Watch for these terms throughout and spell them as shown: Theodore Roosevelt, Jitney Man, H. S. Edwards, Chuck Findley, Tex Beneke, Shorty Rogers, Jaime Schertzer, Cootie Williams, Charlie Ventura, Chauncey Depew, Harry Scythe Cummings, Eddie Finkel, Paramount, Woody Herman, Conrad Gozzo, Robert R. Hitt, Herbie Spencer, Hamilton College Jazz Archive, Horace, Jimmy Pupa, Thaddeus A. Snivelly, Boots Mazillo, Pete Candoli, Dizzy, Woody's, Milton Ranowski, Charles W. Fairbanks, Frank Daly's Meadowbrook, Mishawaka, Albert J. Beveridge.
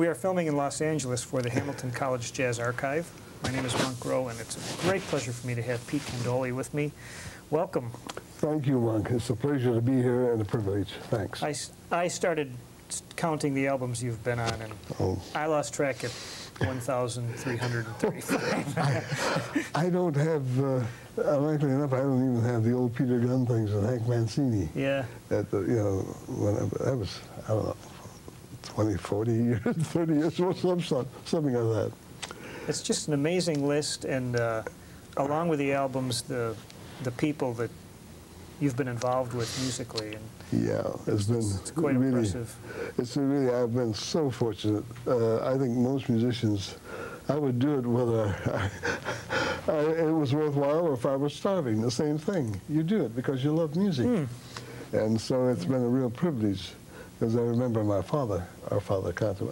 We are filming in Los Angeles for the Hamilton College Jazz Archive. My name is Monk Rowe, and it's a great pleasure for me to have Pete Candoli with me. Welcome. Thank you, Monk. It's a pleasure to be here and a privilege. Thanks. I started counting the albums you've been on, and I lost track at 1,335. I don't have, likely enough, I don't even have the old Peter Gunn things and Hank Mancini. Yeah. At the, you know, when I was, I don't know, 20, 40 years, 30 years, or something like that. It's just an amazing list, and along with the albums, the people that you've been involved with musically. And yeah, it's quite really impressive. It's really, I've been so fortunate. I think most musicians, I would do it whether it was worthwhile or if I was starving, the same thing. You do it because you love music. Mm. And so it's been a real privilege, because I remember my father, our father, Conte,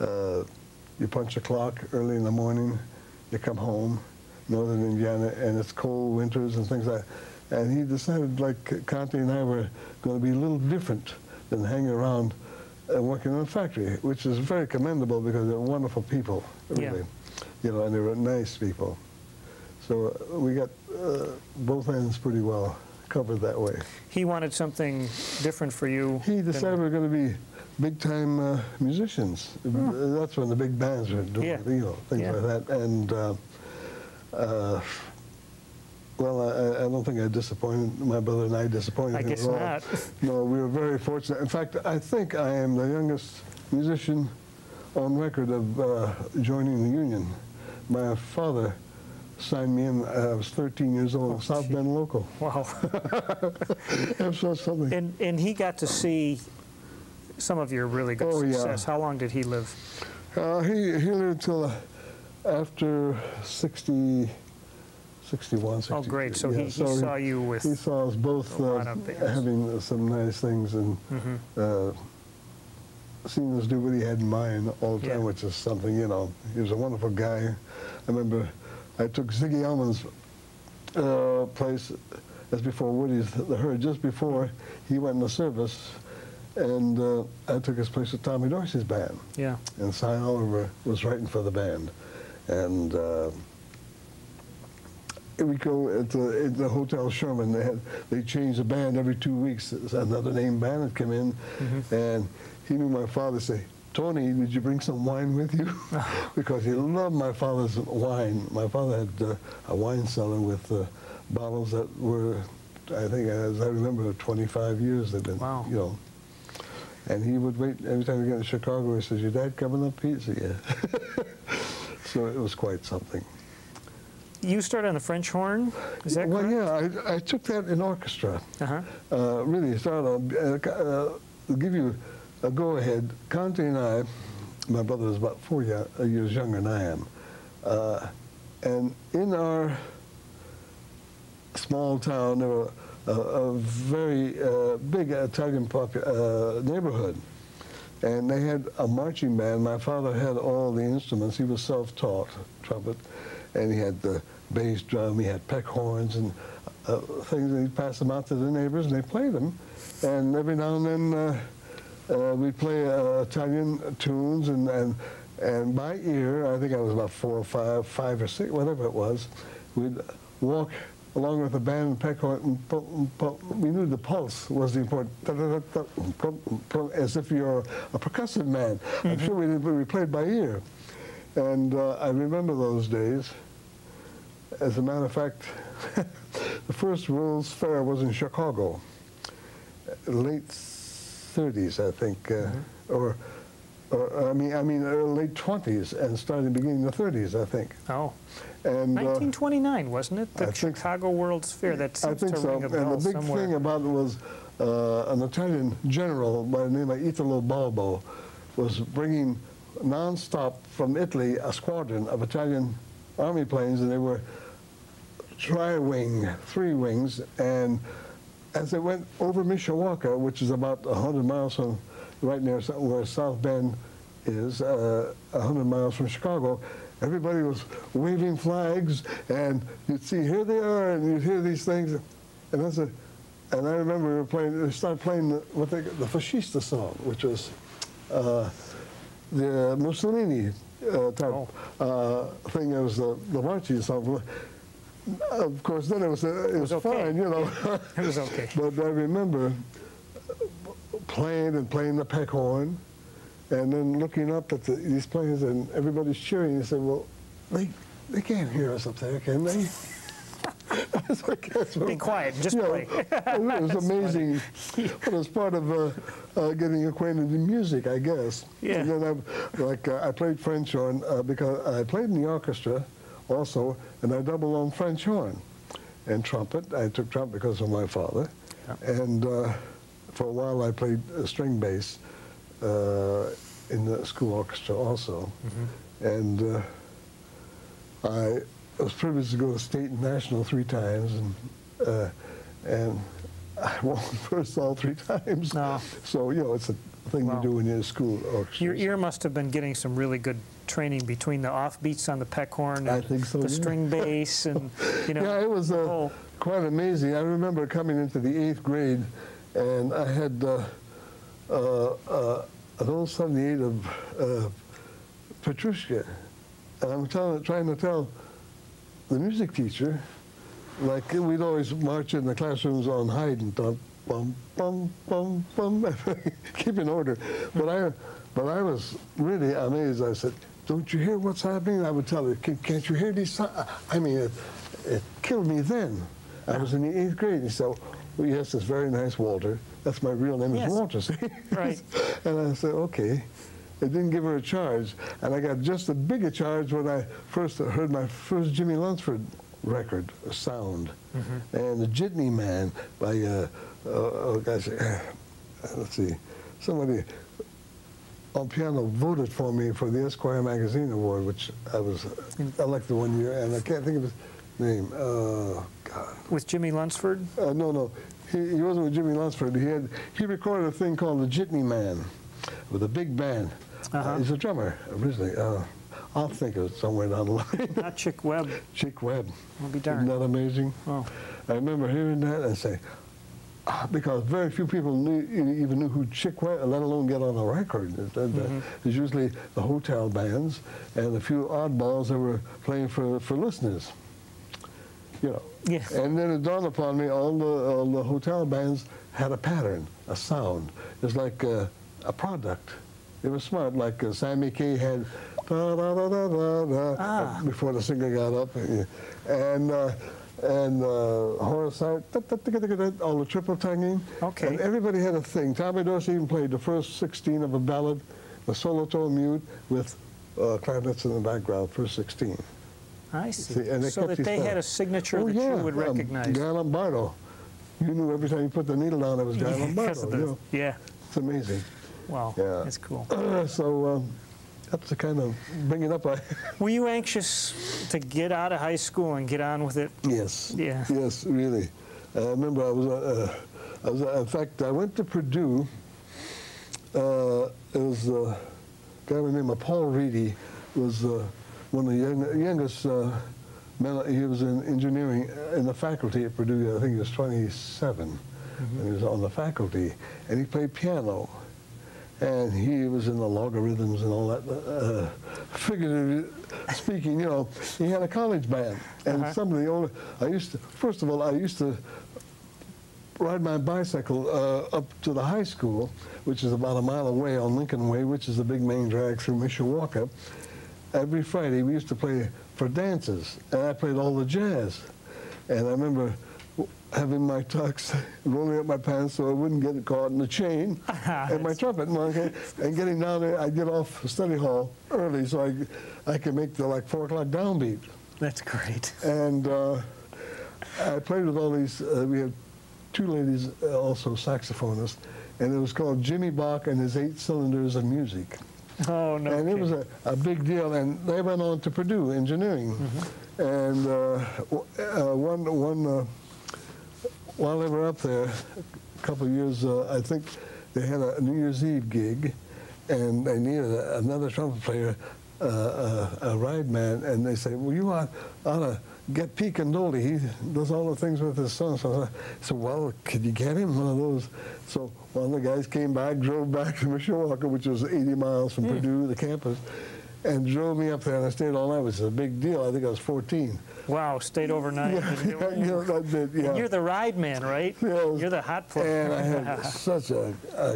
you punch a clock early in the morning, you come home, northern Indiana, and it's cold winters and things like that. And he decided, like, Conte and I were going to be a little different than hanging around and working in a factory, which is very commendable because they're wonderful people, really. Yeah. You know, and they were nice people. So we got both ends pretty well covered that way. He wanted something different for you. He decided we're going to be big-time musicians. Hmm. That's when the big bands were doing, yeah, you know, things, yeah, like that. And well, I don't think I disappointed, my brother and I disappointed him at all. I guess not. No, we were very fortunate. In fact, I think I am the youngest musician on record of joining the union. My father signed me in, I was 13 years old, South Bend Local. Wow. Something. And he got to see some of your really good success. Yeah. How long did he live? He lived till after 61, 62. Oh, great. So, yeah, he saw you with. He saw us both having some nice things and seeing us do what he had in mind all the time, which is something, you know. He was a wonderful guy. I remember I took Ziggy Elman's place as before Woody's, the herd, just before he went in the service. And I took his place with Tommy Dorsey's band. Yeah. And Cy Oliver was writing for the band. And we go at the Hotel Sherman. They changed the band every 2 weeks. Another named band had come in. Mm-hmm. And he knew my father, say, Tony, did you bring some wine with you? Because he loved my father's wine. My father had a wine cellar with bottles that were, I think, as I remember, 25 years they'd been, you know. And he would wait every time we got to Chicago. He says, "Your dad coming up, Pete?" Yeah. So it was quite something. You started on the French horn, is that correct? Well, yeah, I took that in orchestra. Really started on. I'll give you a go-ahead. Conte and I, my brother is about 4 years younger than I am, and in our small town there were a very big Italian neighborhood. And they had a marching band. My father had all the instruments. He was self-taught, trumpet, and he had the bass drum, he had peck horns and things, and he'd pass them out to the neighbors, and they played them. And every now and then we'd play Italian tunes, and by ear, I think I was about 4 or 5, 5 or 6, whatever it was, we'd walk along with the band and peck horn, we knew the pulse was the important, as if you're a percussive man. Mm-hmm. I'm sure we played by ear. And I remember those days. As a matter of fact, the first World's Fair was in Chicago, late 30s, I think, or I mean, late 20s and starting beginning the 30s, I think. Oh. And 1929, wasn't it? The Chicago World's Fair. That seems to ring a bell somewhere. I think so. And the big thing about it was an Italian general by the name of Italo Balbo was bringing non-stop from Italy a squadron of Italian army planes, and they were tri-wing, three wings. And as they went over Mishawaka, which is about 100 miles from right near where South Bend is, 100 miles from Chicago, everybody was waving flags, and you'd see, here they are, and you'd hear these things. And that's a, and I remember we were playing, they started playing the, what they, the Fascista song, which was the Mussolini type thing as the marching song. Of course, then it was okay. Fine, you know. It was okay. But I remember playing the peck horn, and then looking up at these players, and everybody's cheering. And said, "Well, they can't hear us up there, can they?" So be quiet, just play. Know, it was amazing. But it was part of getting acquainted in music, I guess. Yeah. And then I played French horn because I played in the orchestra also, and I doubled on French horn and trumpet. I took trumpet because of my father. Yeah. And for a while I played string bass in the school orchestra also. Mm-hmm. And I was privileged to go to state and national 3 times, and I won first all 3 times. No. So, you know, it's a thing you do when you're in school orchestra. Your ear must have been getting some really good training between the offbeats on the peck horn and the string bass, and, you know. Yeah, it was quite amazing. I remember coming into the 8th grade, and I had an old 78 of Petrushka. And I'm trying to tell the music teacher, like we'd always march in the classrooms on Haydn, bum bum bum bum bum, keep in order. But I was really amazed. I said, "Don't you hear what's happening?" I would tell her, "Can't you hear these songs?" I mean, it killed me then. I was in the 8th grade. He said, "Well, yes, it's very nice, Walter. That's my real name is Walter." See? Right. And I said, "Okay." They didn't give her a charge, and I got just a bigger charge when I first heard my first Jimmy Lunsford record, Sound, and the Jitney Man by let's see, somebody on piano voted for me for the Esquire magazine award, which I was elected one year, and I can't think of his name. God. With Jimmy Lunsford? No, he wasn't with Jimmy Lunsford. He recorded a thing called the Jitney Man with a big band. He's a drummer originally. I'll think of it somewhere down the line. Not Chick Webb. Chick Webb. I'll be darned. Isn't that amazing? Oh. I remember hearing that and saying, because very few people even knew who Chick Webb, let alone get on a record. It's usually the hotel bands and a few oddballs that were playing for listeners. You know. Yes. And then it dawned upon me, all the hotel bands had a pattern, a sound. It's like a product. They were smart, like Sammy Kaye had da da da da da da before the singer got up, and Horace Hart, all the triple tonguing. Okay. And everybody had a thing. Tommy Dorsey even played the first 16 of a ballad, the solo tone mute with clarinets in the background. First 16. I see. And so that they had a signature that you would recognize. Guy Lombardo. You knew every time you put the needle down, it was Guy Lombardo. You know? Yeah. It's amazing. Wow, yeah. That's cool. So that's the kind of bringing up. Were you anxious to get out of high school and get on with it? Yes. Yeah. Yes, really. I remember I was in fact, I went to Purdue. It was a guy by the name of Paul Reedy, was one of the youngest men. He was in engineering in the faculty at Purdue. I think he was 27. And he was on the faculty, and he played piano. And he was in the logarithms and all that, figuratively speaking, you know. He had a college band, and some of the older, first of all, I used to ride my bicycle up to the high school, which is about a mile away on Lincoln Way, which is the big main drag through Mishawaka. Every Friday, we used to play for dances, and I played all the jazz. And I remember having my tux, rolling up my pants so I wouldn't get caught in the chain, and my trumpet, and getting down there. I'd get off study hall early so I could make the 4 o'clock downbeat. That's great. And I played with all these, we had 2 ladies also saxophonists, and it was called Jimmy Bach and his 8 Cylinders of Music. Oh, no. And it was a big deal, and they went on to Purdue Engineering. And while they were up there, a couple of years, I think they had a New Year's Eve gig, and they needed another trumpet player, a ride man, and they said, "Well, you ought to get Pete Candoli. He does all the things with his son. So I said, well, could you get him one of those? So one of the guys came by, drove back to Mishawaka, which was 80 miles from Purdue, the campus, and drove me up there, and I stayed all night, which is a big deal. I think I was 14. Wow, stayed overnight. Yeah, you know, I did, yeah. You're the ride man, right? You know, you're the hot plug. And I had such a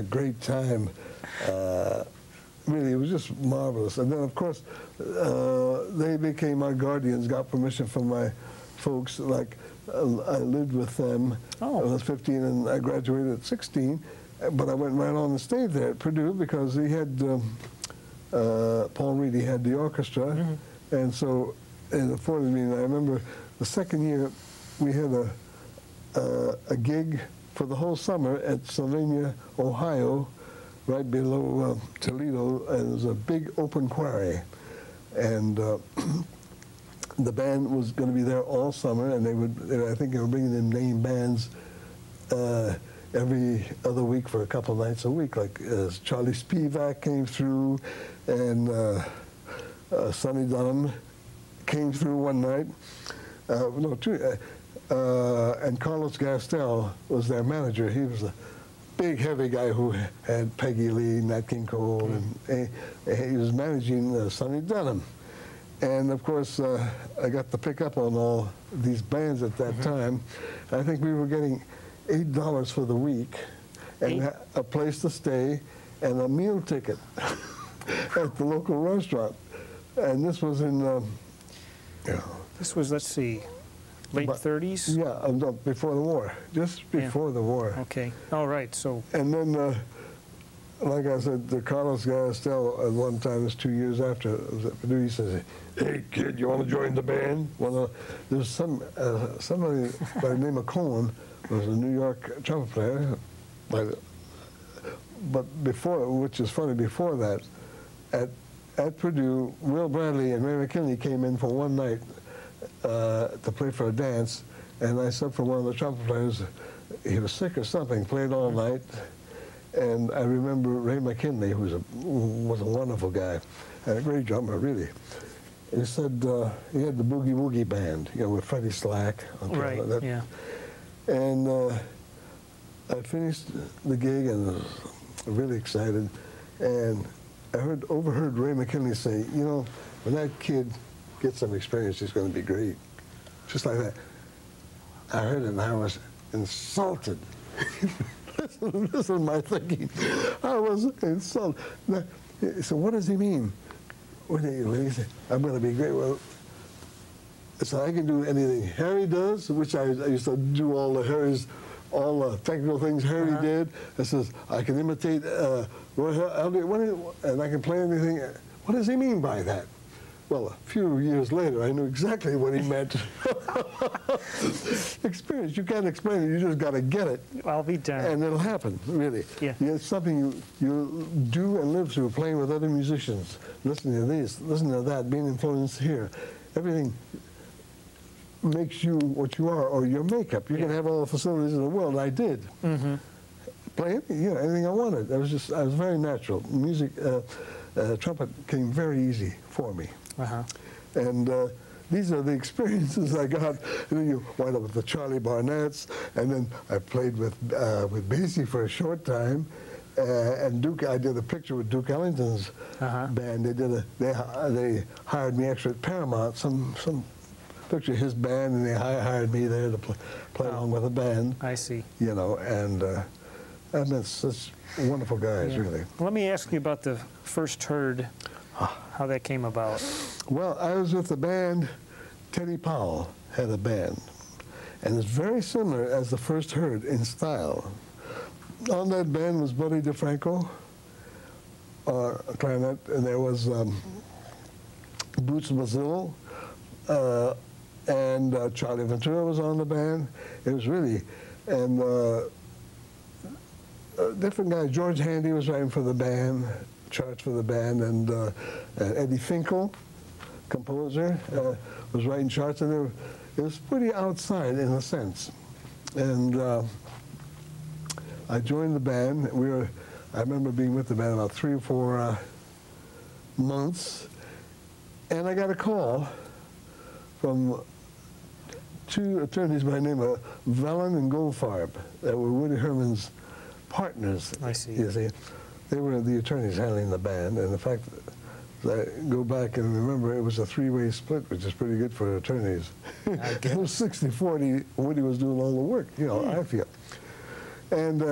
great time. Really, it was just marvelous. And then, of course, they became my guardians, got permission from my folks. Like, I lived with them. Oh. I was 15, and I graduated at 16. But I went right on and stayed there at Purdue because he had... Paul Reedy had the orchestra, and so it afforded me. And I remember the second year we had a gig for the whole summer at Sylvania, Ohio, right below Toledo, and it was a big open quarry. And the band was going to be there all summer, and I think they were bringing in name bands every other week for a couple nights a week. Like Charlie Spivak came through, and Sonny Dunham came through one night. And Carlos Gastel was their manager. He was a big, heavy guy who had Peggy Lee, Nat King Cole, and he was managing Sonny Dunham. And of course, I got the pick up on all these bands at that time. I think we were getting $8 for the week, and a place to stay, and a meal ticket at the local restaurant. And this was in, you know, this was, let's see, late 30s. Yeah, no, before the war, just before the war. Okay, all right. So. And then, like I said, the Carlos Gastel at one time, was 2 years after it was at Purdue, he says, "Hey kid, you want to join the band?" Well, there's somebody by the name of Cohen. Was a New York trumpet player, but before, which is funny, before that, at Purdue, Will Bradley and Ray McKinley came in for one night to play for a dance, and I said for one of the trumpet players, he was sick or something, played all night, and I remember Ray McKinley, who was a wonderful guy, and a great drummer, really. He said he had the Boogie Woogie Band, you know, with Freddie Slack. Right, that, yeah. And I finished the gig and was really excited. And I overheard Ray McKinley say, "You know, when that kid gets some experience, he's going to be great." Just like that. I heard it and I was insulted. This is my thinking. I was insulted. Now, so what does he mean? When he said, "I'm going to be great," well, so I can do anything Harry does, which I used to do all the technical things Harry did. I says, I can imitate and I can play anything. What does he mean by that? Well, a few years later, I knew exactly what he meant. Experience, you can't explain it, you just gotta get it. I'll be darned. And it'll happen, really. Yeah. It's something you do and live through, playing with other musicians, listening to these, listening to that, being influenced here. Everything makes you what you are, or your makeup. You can have all the facilities in the world. I did play anything, you know, anything I wanted. I was very natural. Music, trumpet came very easy for me. And these are the experiences I got. And then you wind up with the Charlie Barnetts, and then I played with Basie for a short time. And Duke, I did a picture with Duke Ellington's band. They hired me actually at Paramount, some picture of his band, and they hired me there to play along with the band. I see. You know, and I met such wonderful guys, really. Let me ask you about the first herd, how that came about. Well, I was with the band. Teddy Powell had a band, and it's very similar as the first herd in style. On that band was Buddy DeFranco, clarinet, and there was Boots Mazillo, and Charlie Ventura was on the band. It was really, and different guys. George Handy was writing for the band, charts for the band, and Eddie Finkel, composer, was writing charts, and it was pretty outside in a sense. And I joined the band. I remember being with the band about 3 or 4 months, and I got a call from two attorneys by the name of Vellum and Goldfarb that were Woody Herman's partners. I see. You see. They were the attorneys handling the band, and the fact that I go back and remember, it was a three-way split, which is pretty good for attorneys. It was 60-40, Woody was doing all the work, you know, I feel. And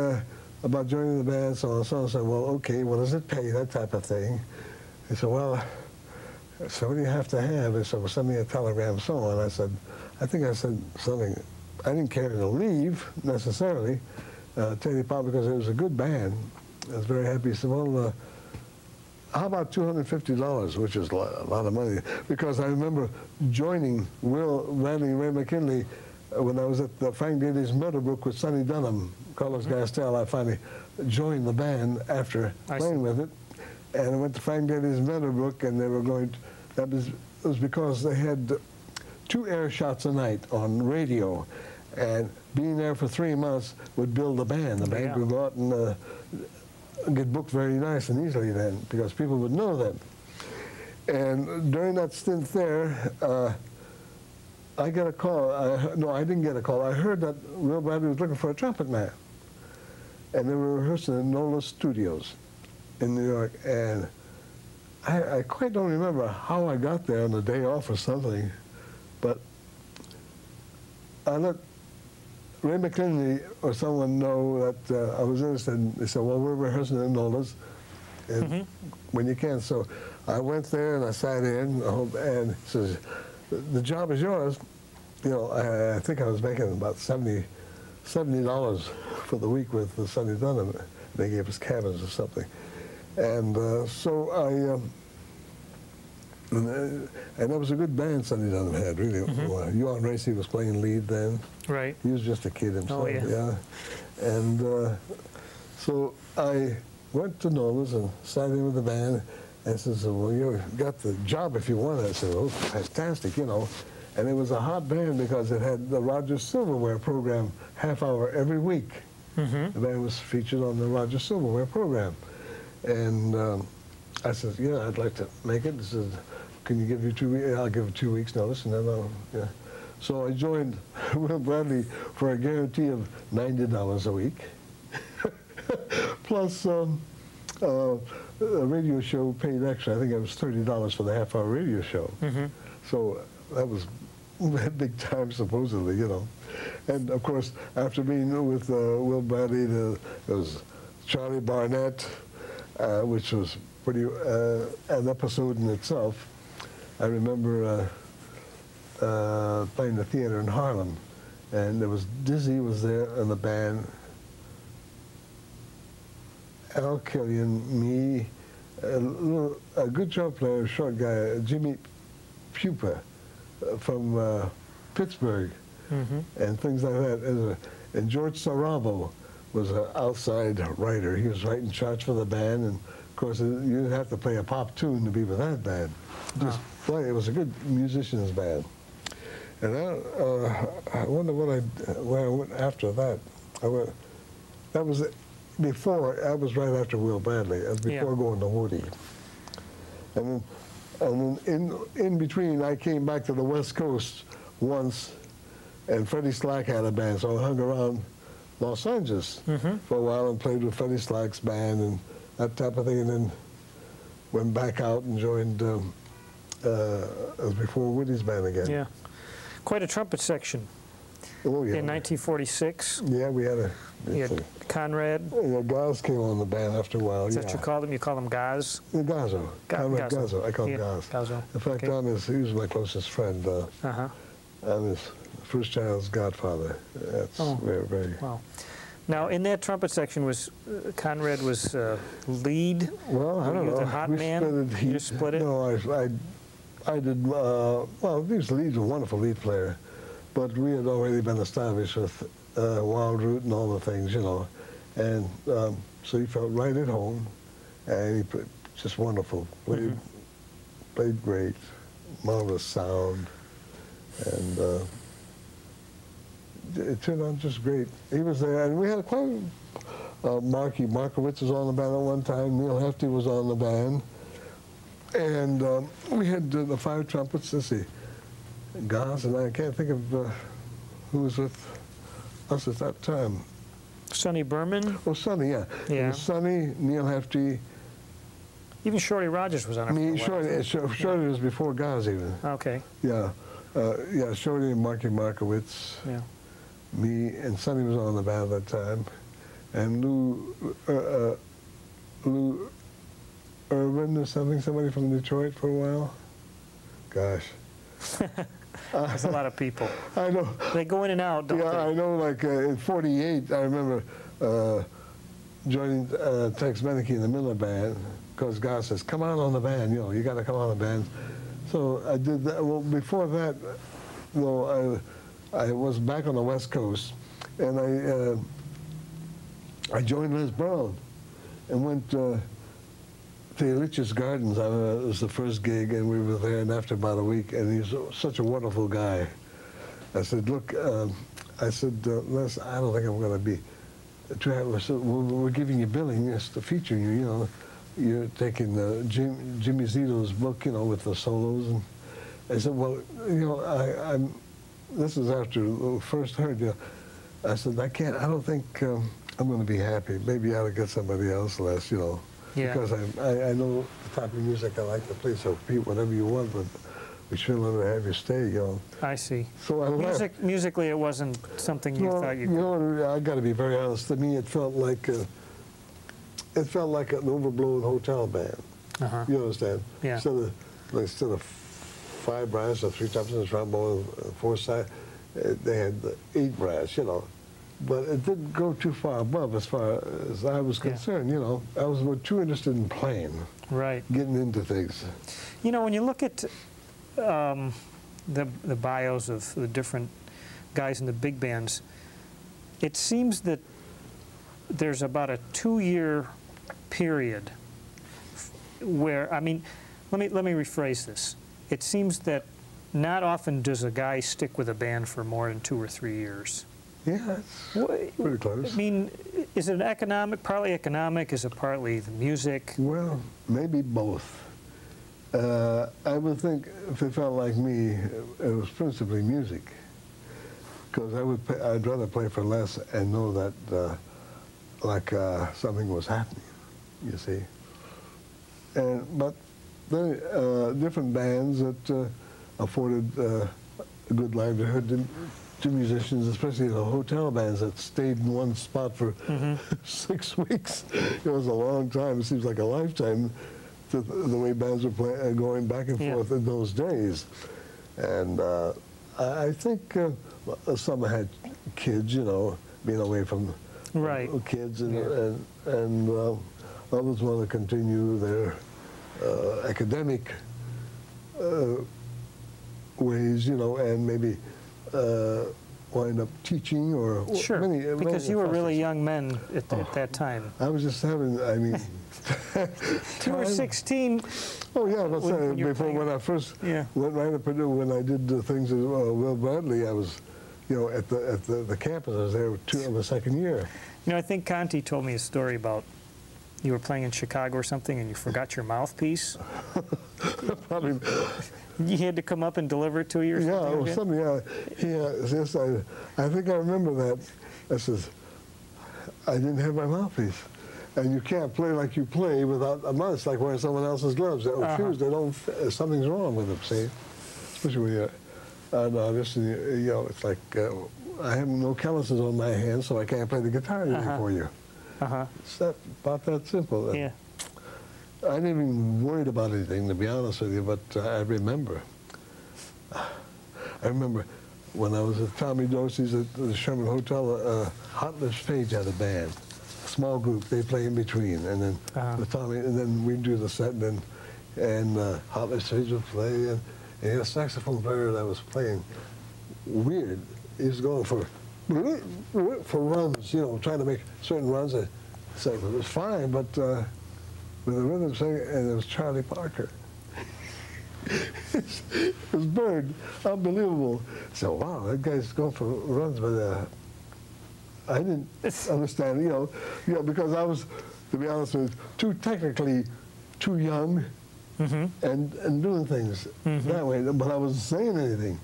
about joining the band, so I said, well, okay, what does it pay, that type of thing. He said, well, so what do you have to have? He said, well, send me a telegram, so on. I said, I said something. I didn't care to leave, necessarily, Teddy Powell, because it was a good band. I was very happy. He said, well, how about $250, which is a lot of money, because I remember joining Will Bradley and Ray McKinley when I was at the Frank Daly's Meadowbrook with Sonny Dunham, Carlos Gastel. I finally joined the band after playing with it, and I went to Frank Daly's Meadowbrook, and they were going to, it was because they had two air shots a night on radio, and being there for 3 months would build the band. The band would go out and get booked very nice and easily then, because people would know them. And during that stint there, I got a call. No, I didn't get a call. I heard that Will Bradley was looking for a trumpet man. And they were rehearsing at Nola Studios in New York. And I quite don't remember how I got there on the day off or something, but I let Ray McKinley or someone know that I was interested, and they said, well, we're rehearsing at Nola's when you can. So I went there and I sat in, and he says, the job is yours. You know, I think I was making about $70 for the week with Sonny Dunham. They gave us cabins or something. And so and that was a good band Sonny Dunham had, really. Yuan Racy was playing lead then. Right. He was just a kid himself. Oh, yeah. And so I went to Nola's and sat in with the band, and says, well, you got the job if you want it. I said, oh, fantastic, you know. And it was a hot band because it had the Roger Silverware program half hour every week. The band was featured on the Roger Silverware program. And I said, yeah, I'd like to make it. He said, can you give you 2 weeks? I'll give 2 weeks notice, and then I'll, So I joined Will Bradley for a guarantee of $90 a week, plus a radio show paid extra. I think it was $30 for the half-hour radio show. So that was big time, supposedly, you know. And of course, after being with Will Bradley, there was Charlie Barnett, which was pretty an episode in itself. I remember. Playing the theater in Harlem, and there was Dizzy was there in the band, Al Killian, me, a good trumpet player, short guy, Jimmy Pupa from Pittsburgh, and things like that. And George Saravo was an outside writer. He was writing charts for the band, and of course you didn't have to play a pop tune to be with that band. Just play. It was a good musician's band. And I wonder what where I went after that. That was before. I was right after Will Bradley. That was before going to Woody. And then in between, I came back to the West Coast once, and Freddie Slack had a band, so I hung around Los Angeles for a while and played with Freddie Slack's band and that type of thing. And then went back out and joined. It was before Woody's band again. Yeah. Quite a trumpet section. Oh, yeah. In 1946. Yeah, we had a... You had Conrad. Yeah, Gaz came on the band after a while. Is that what you call them? You call them Gaz? Yeah, Gazo. Conrad Gazo. I call him Gaz. Gazo. In fact, he was my closest friend. I'm his first child's godfather. That's very, very... Wow. Now, in that trumpet section, was Conrad was lead? Well, I don't know. The hot man? You just split it? No, I did, well, Leeds a wonderful lead player, but we had already been established with Wild Root and all the things, you know. And so he felt right at home, and he played just wonderful. Played great, marvelous sound, and it turned out just great. He was there, and we had quite Marky Markowitz was on the band at one time, Neil Hefty was on the band. And we had the five trumpets, let's see, Gaz and I can't think of who was with us at that time. Sonny Berman? Oh, Sonny, yeah. Yeah. Sonny, Neil Hefty. Even Shorty Rogers was on it. I mean, Shorty was before Gazo. Okay. Yeah. Yeah, Shorty and Marky Markowitz. Yeah. Me and Sonny was on the band at that time. And Lou Urban or something, somebody from Detroit for a while. Gosh. That's a lot of people. I know. They go in and out, don't they? Yeah, I know, like in '48, I remember joining Tex Beneke in the Miller Band, because Guy says, come out on the band, you know, you got to come on the band. So I did that. Well, before that, though, I was back on the West Coast, and I joined Les Brown and went to Elitch's Gardens. I remember it was the first gig, and we were there, and after about a week, and he's such a wonderful guy. I said, look, I said, Les, I don't think I'm going to be we're giving you billing, it's to feature you, you know. You're taking Jimmy Zito's book, you know, with the solos. And I said, well, you know, this is after I first heard you. I said, I don't think I'm going to be happy. Maybe I ought to get somebody else, Les, you know. Yeah. Because I know the type of music I like to play, so Pete, whatever you want, but we shouldn't let her have you stay, you know. I see. So I left. Musically, it wasn't something you thought you could. You know, I got to be very honest. To me, it felt like an overblown hotel band. Uh-huh. You understand? Yeah. Instead of five brass or three tops and a trombone, four side, they had eight brass, you know. But it didn't go too far above as far as I was concerned, you know. I was too interested in playing. Right. Getting into things. You know, when you look at the bios of the different guys in the big bands, it seems that there's about a two-year period where, I mean, let me rephrase this. It seems that not often does a guy stick with a band for more than 2 or 3 years. Yeah, that's pretty close. I mean, is it partly economic, is it partly the music? Well, maybe both. I would think if it felt like me, it was principally music. Because I'd rather play for less and know that something was happening, you see. But then different bands that afforded a good livelihood to musicians, especially the hotel bands that stayed in one spot for 6 weeks. It was a long time. It seems like a lifetime to the way bands were going back and forth in those days. And I think some had kids, you know, being away from kids, and others want to continue their academic ways, you know, and maybe wind up teaching or because you were really young men at that time. I was just having, I mean, you were 16. Oh yeah, that's when I first went right to Purdue. When I did the things with Will Bradley, I was, you know, at the campus. I was there in the second year. You know, I think Conte told me a story about you were playing in Chicago or something and you forgot your mouthpiece. Probably. You had to come up and deliver it to you or something? Yeah, or something, yes, I think I remember that. I says, I didn't have my mouthpiece. And you can't play like you play without a mouthpiece, like wearing someone else's gloves. They're shoes, they don't, something's wrong with them, see? Especially when you're an artist, and you know, it's like, I have no calluses on my hands, so I can't play the guitar for you. It's about that simple. Yeah. I didn't even worry about anything, to be honest with you, but I remember when I was at Tommy Dorsey's at the Sherman Hotel, Hot Lips Page had a band, small group, they play in between, and then Tommy, and then we'd do the set, and then Hot Lips Page would play, and he had a saxophone player that was playing weird. He was going for runs, you know, trying to make certain runs. And so it was fine, but with a rhythm singer, and it was Charlie Parker. It was Bird, unbelievable. So wow, that guy's going for runs, but I didn't understand, you know, because I was, to be honest with you, too young mm-hmm. and doing things mm-hmm. that way, but I wasn't saying anything.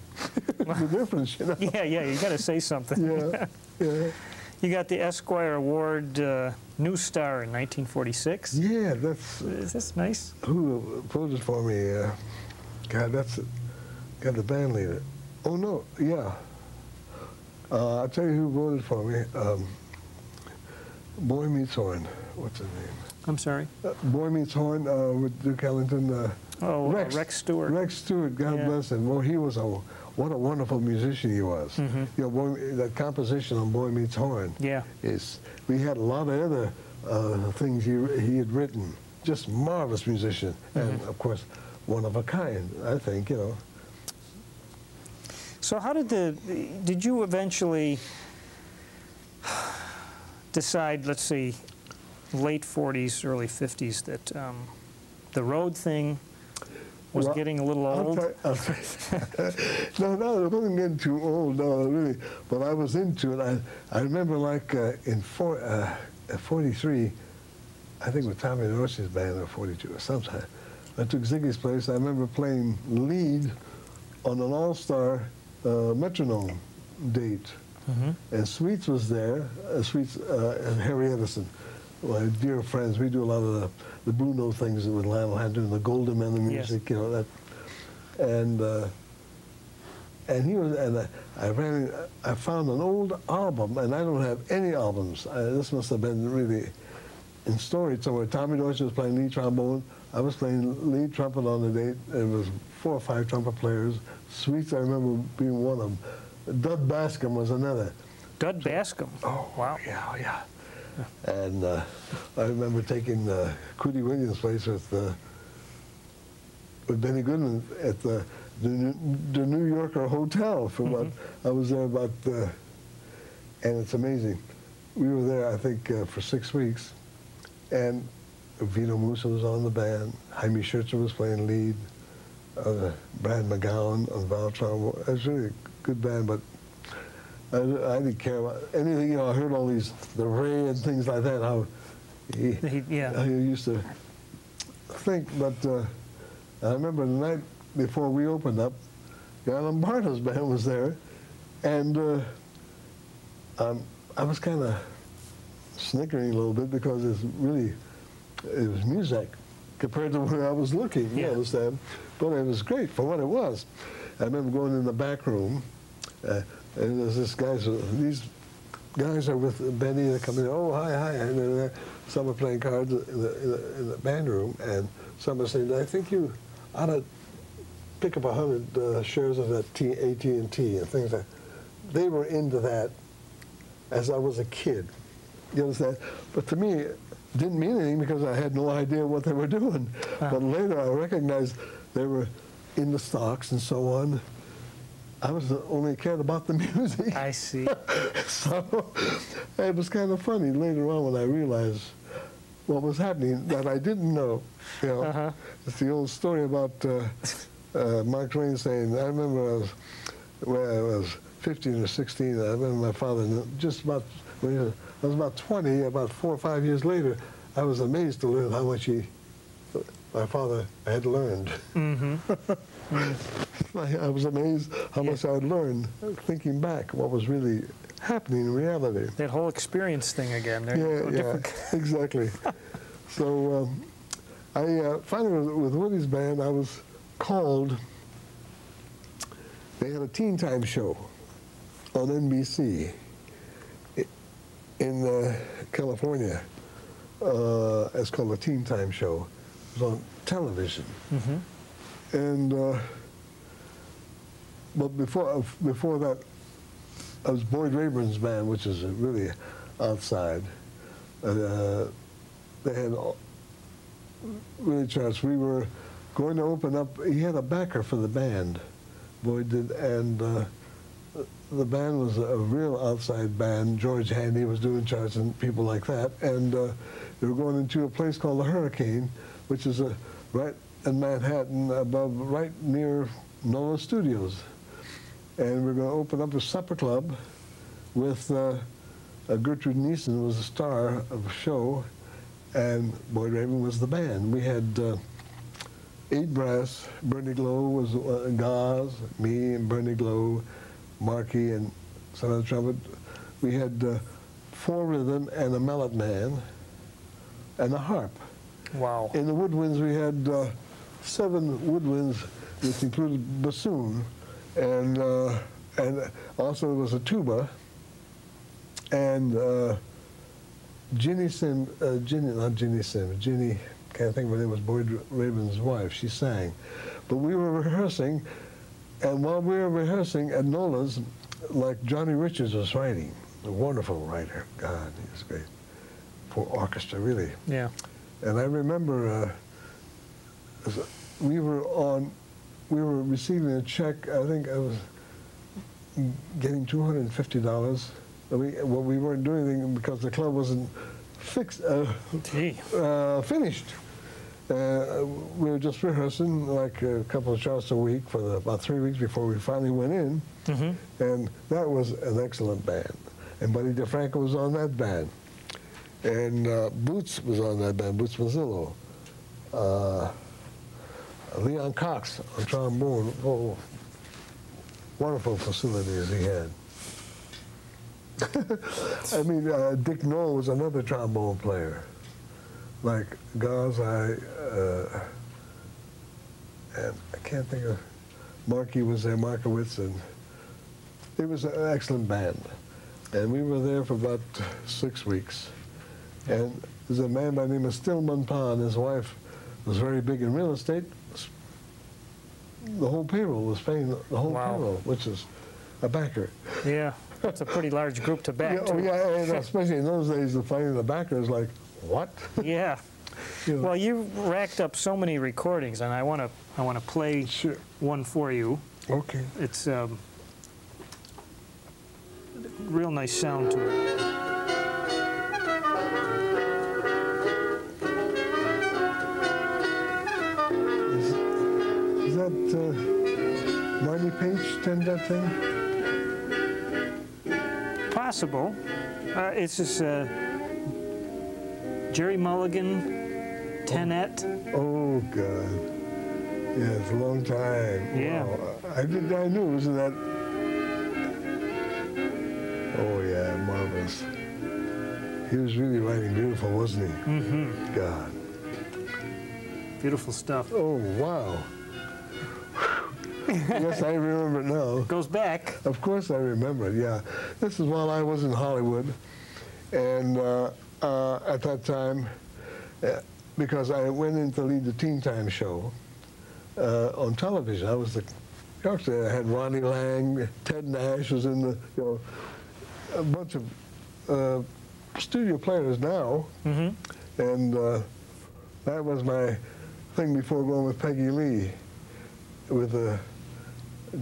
The difference, you know? Yeah, yeah, you got to say something. Yeah, yeah. You got the Esquire Award New Star in 1946. Yeah, that's... Is this nice? Who posed for me? God, that's... Got the band leader. Oh, no, yeah. I'll tell you who voted for me. Boy Meets Horn. What's his name? I'm sorry? Boy Meets Horn with Duke Ellington. Rex Stewart. Rex Stewart, God bless him. Well, he was a, what a wonderful musician he was. Mm-hmm. You know, that composition on Boy Meets Horn. Yeah. We had a lot of other things he had written. Just marvelous musician. Mm-hmm. And, of course, one of a kind, I think, you know. So how did did you eventually decide, let's see, late 40s, early 50s, that the road thing was getting a little old? No, it wasn't getting too old, no, really. But I was into it. I remember, like, in 43, I think with Tommy Dorsey's band, or 42 or sometime, I took Ziggy's place. I remember playing lead on an all-star metronome date. Mm-hmm. And Sweets was there, Sweets and Harry Edison. My dear friends, we do a lot of the Blue Note things with Lionel Hampton, the Golden Men, the music, you know, that. And he was, and I found an old album, and I don't have any albums. This must have been really in storage somewhere. Tommy Dorsey was playing lead trombone. I was playing lead trumpet on the date. It was 4 or 5 trumpet players. Sweets, I remember being one of them. Dud Bascom was another. Dud Bascom? Oh, wow. Yeah, yeah. And I remember taking Cootie Williams' place with Benny Goodman at the New Yorker Hotel. For about, I was there about, and it's amazing. We were there, I think, for 6 weeks. And Vito Musso was on the band. Jaime Schertzer was playing lead. Brad McGowan on violin trombone. It was really a good band, but I didn't care about anything. You know, I heard all these, the Ray and things like that, how he used to think. But I remember the night before we opened up, Guy Lombardo's band was there, and I was kind of snickering a little bit because it's really, it was music compared to where I was looking, you understand? But it was great for what it was. I remember going in the back room, and there's this guy, so these guys are with Benny, they come in, oh, hi, hi, and they're there. Some are playing cards in the band room, and some are saying, I think you ought to pick up 100 shares of that AT&T and things like that. They were into that as I was a kid, you understand? But to me, it didn't mean anything because I had no idea what they were doing. But later I recognized they were in the stocks and so on. I was only cared about the music. I see. So it was kind of funny later on when I realized what was happening that I didn't know. You know, it's the old story about Mark Twain saying, I remember when I was 15 or 16, I remember my father, just about, I was about 20, about 4 or 5 years later, I was amazed to learn how much my father had learned. Mm-hmm. I was amazed how much I had learned, thinking back what was really happening in reality. That whole experience thing again. Exactly. So I finally, with Woody's band, I was called. They had a teen time show on NBC in California. It's called a teen time show. It was on television. Mm-hmm. And but before that, I was Boyd Rayburn's band, which is really outside. They had really charts. We were going to open up. He had a backer for the band, Boyd did, and the band was a real outside band. George Handy was doing charts and people like that, and they were going into a place called the Hurricane, which is right in Manhattan, right near NOLA Studios. And we're going to open up a supper club with Gertrude Neeson was the star of the show, and Boyd Raven was the band. We had eight brass. Bernie Glow was Gaz, me and Bernie Glow, Marky and son of the trumpet. We had four rhythm and a mallet man and a harp. Wow. In the woodwinds we had seven woodwinds, which included bassoon, and also there was a tuba, and Ginny, can't think of her name, was Boyd Raven's wife. She sang. But we were rehearsing, and while we were rehearsing at Nola's, like Johnny Richards was writing, a wonderful writer. God, he was great. For orchestra, really. Yeah. And I remember we were receiving a check. I think I was getting $250. Well, we weren't doing anything because the club wasn't fixed, finished. We were just rehearsing like a couple of shots a week for about 3 weeks before we finally went in. Mm-hmm. And that was an excellent band. And Buddy DeFranco was on that band. And Boots was on that band, Boots Mazzillo. Leon Cox on trombone. Oh, wonderful facilities he had. I mean, Dick Noll was another trombone player. Like Gaz, and I can't think of, Marky was there, Markowitz, and it was an excellent band. And we were there for about 6 weeks. And there's a man by the name of Stillman Pond. His wife was very big in real estate. The whole payroll was paying the whole payroll, which is a backer. Yeah. That's a pretty large group to back. Yeah, and especially in those days, the finding the backer is like, what? Yeah. You know. Well, you racked up so many recordings, and I want to play one for you. Okay. It's real nice sound to it. Is that Marty Page did that thing? Possible. It's just Jerry Mulligan, Tenette. Oh, God. Yeah, it's a long time. Yeah. Wow. I knew it was that. Oh, yeah, marvelous. He was really writing beautiful, wasn't he? Mm-hmm. God. Beautiful stuff. Oh, wow. Yes, I remember it now. It goes back. Of course I remember it, yeah. This is while I was in Hollywood, and at that time, because I went in to lead the Teen Time show on television. I was the director. I had Ronnie Lang, Ted Nash was in the, you know, a bunch of studio players now, mm-hmm. and that was my thing before going with Peggy Lee, with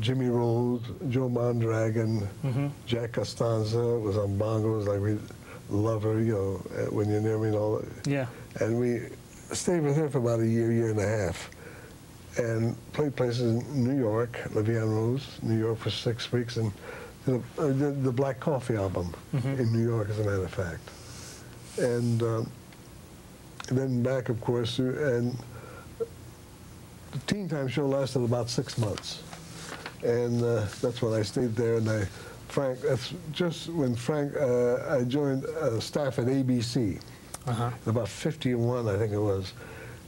Jimmy Rhodes, Joe Mondragon, mm-hmm. Jack Costanza was on bongos, like we love her, you know, when you're near me and all that. Yeah. And we stayed with her for about a year, year and a half, and played places in New York, Levian Rose, New York for 6 weeks, and did the Black Coffee album mm-hmm. in New York, as a matter of fact. And then back, of course, and the Teen Time show lasted about 6 months, and that's when I stayed there. And Frank, that's just when Frank, I joined staff at ABC, uh-huh. about 51, I think it was,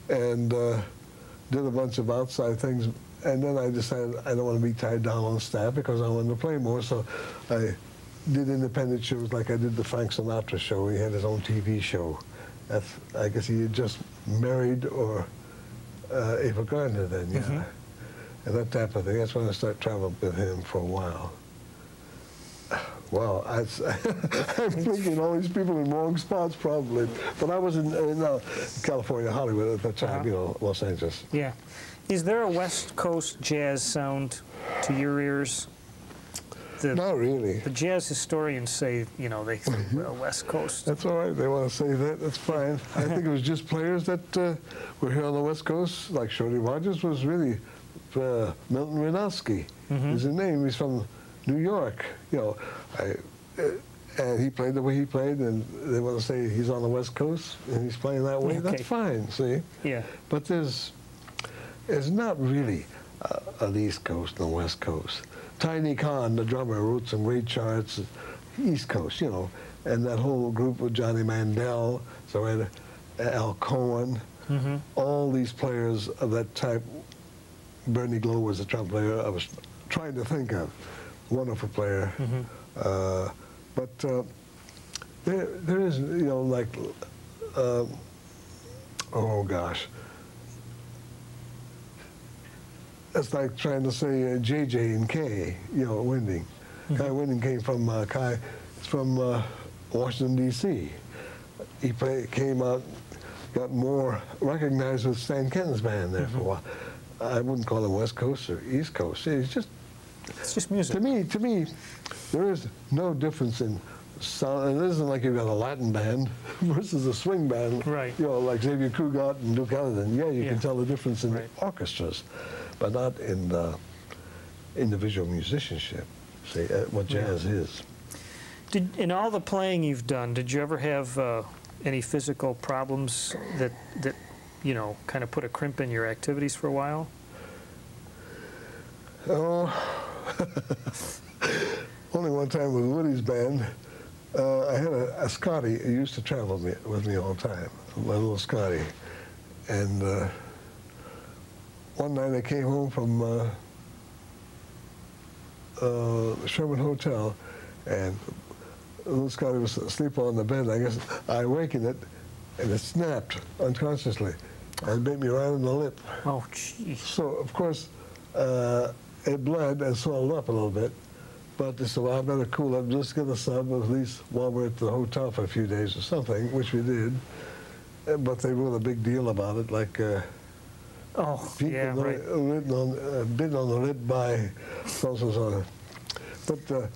and did a bunch of outside things. And then I decided I don't want to be tied down on staff because I wanted to play more, so I did independent shows, like I did the Frank Sinatra show. He had his own TV show. That's, I guess he had just married or Ava Gardner then, yeah, mm-hmm. and that type of thing. That's when I started traveling with him for a while. Wow, I'm thinking all these people in wrong spots probably, but I was in California, Hollywood at that time, you know, Los Angeles. Yeah. Is there a West Coast jazz sound to your ears? Not really. The jazz historians say, you know, they think, well, West Coast. That's all right. They want to say that. That's fine. I think it was just players that were here on the West Coast, like Shorty Rogers was really Milton Ranowski mm-hmm. is his name. He's from New York, you know, and he played the way he played, and they want to say he's on the West Coast and he's playing that way. Okay. That's fine, see? Yeah. But there's is not really an East Coast and a West Coast. Tiny Khan, the drummer, wrote some great charts, East Coast, you know, and that whole group with Johnny Mandel, so I had Al Cohen, mm-hmm. all these players of that type. Bernie Glow was a trumpet player I was trying to think of, wonderful player. Mm-hmm. But there is, you know, like, oh gosh. It's like trying to say J.J. and K, you know, Winding. Mm-hmm. Guy Winding came from, Washington, D.C. He came out, got more recognized with Stan Kenton's band there mm-hmm. for a while. I wouldn't call it West Coast or East Coast. It's just music. To me, there is no difference in sound. It isn't like you've got a Latin band versus a swing band. Right. You know, like Xavier Cugat and Duke Ellington. Yeah, you can tell the difference in orchestras, but not in the individual musicianship. See, what jazz is. In all the playing you've done, did you ever have any physical problems that you know, kind of put a crimp in your activities for a while? Oh, only one time with Woody's band. I had a Scotty who used to travel with me all the time, my little Scotty. And one night I came home from the Sherman Hotel, and little Scotty was asleep on the bed. I guess I awakened it, and it snapped unconsciously, and bit me right in the lip. Oh, jeez. So, of course, it bled and swelled up a little bit, but they said, well, I better cool up, just get a sub, at least while we're at the hotel for a few days or something, which we did. But they wrote a big deal about it, like, bitten on the lip by so. But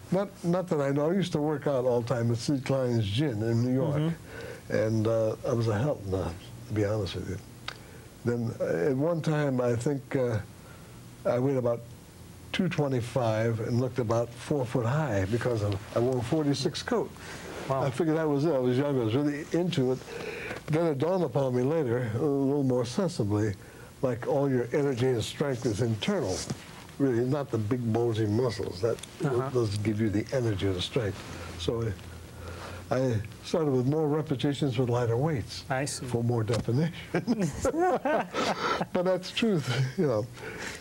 not that I know. I used to work out all the time at Sid Klein's Gin in New York. Mm-hmm. And I was a help nut, to be honest with you. Then at one time, I think I weighed about 225 and looked about 4 foot high because I wore a 46 coat. Wow. I figured that was it. I was young. I was really into it. But then it dawned upon me later, a little more sensibly, like all your energy and strength is internal, really, not the big bulging muscles. That does give you the energy and the strength. So. I started with more repetitions with lighter weights. I see. For more definition. But that's truth, you know.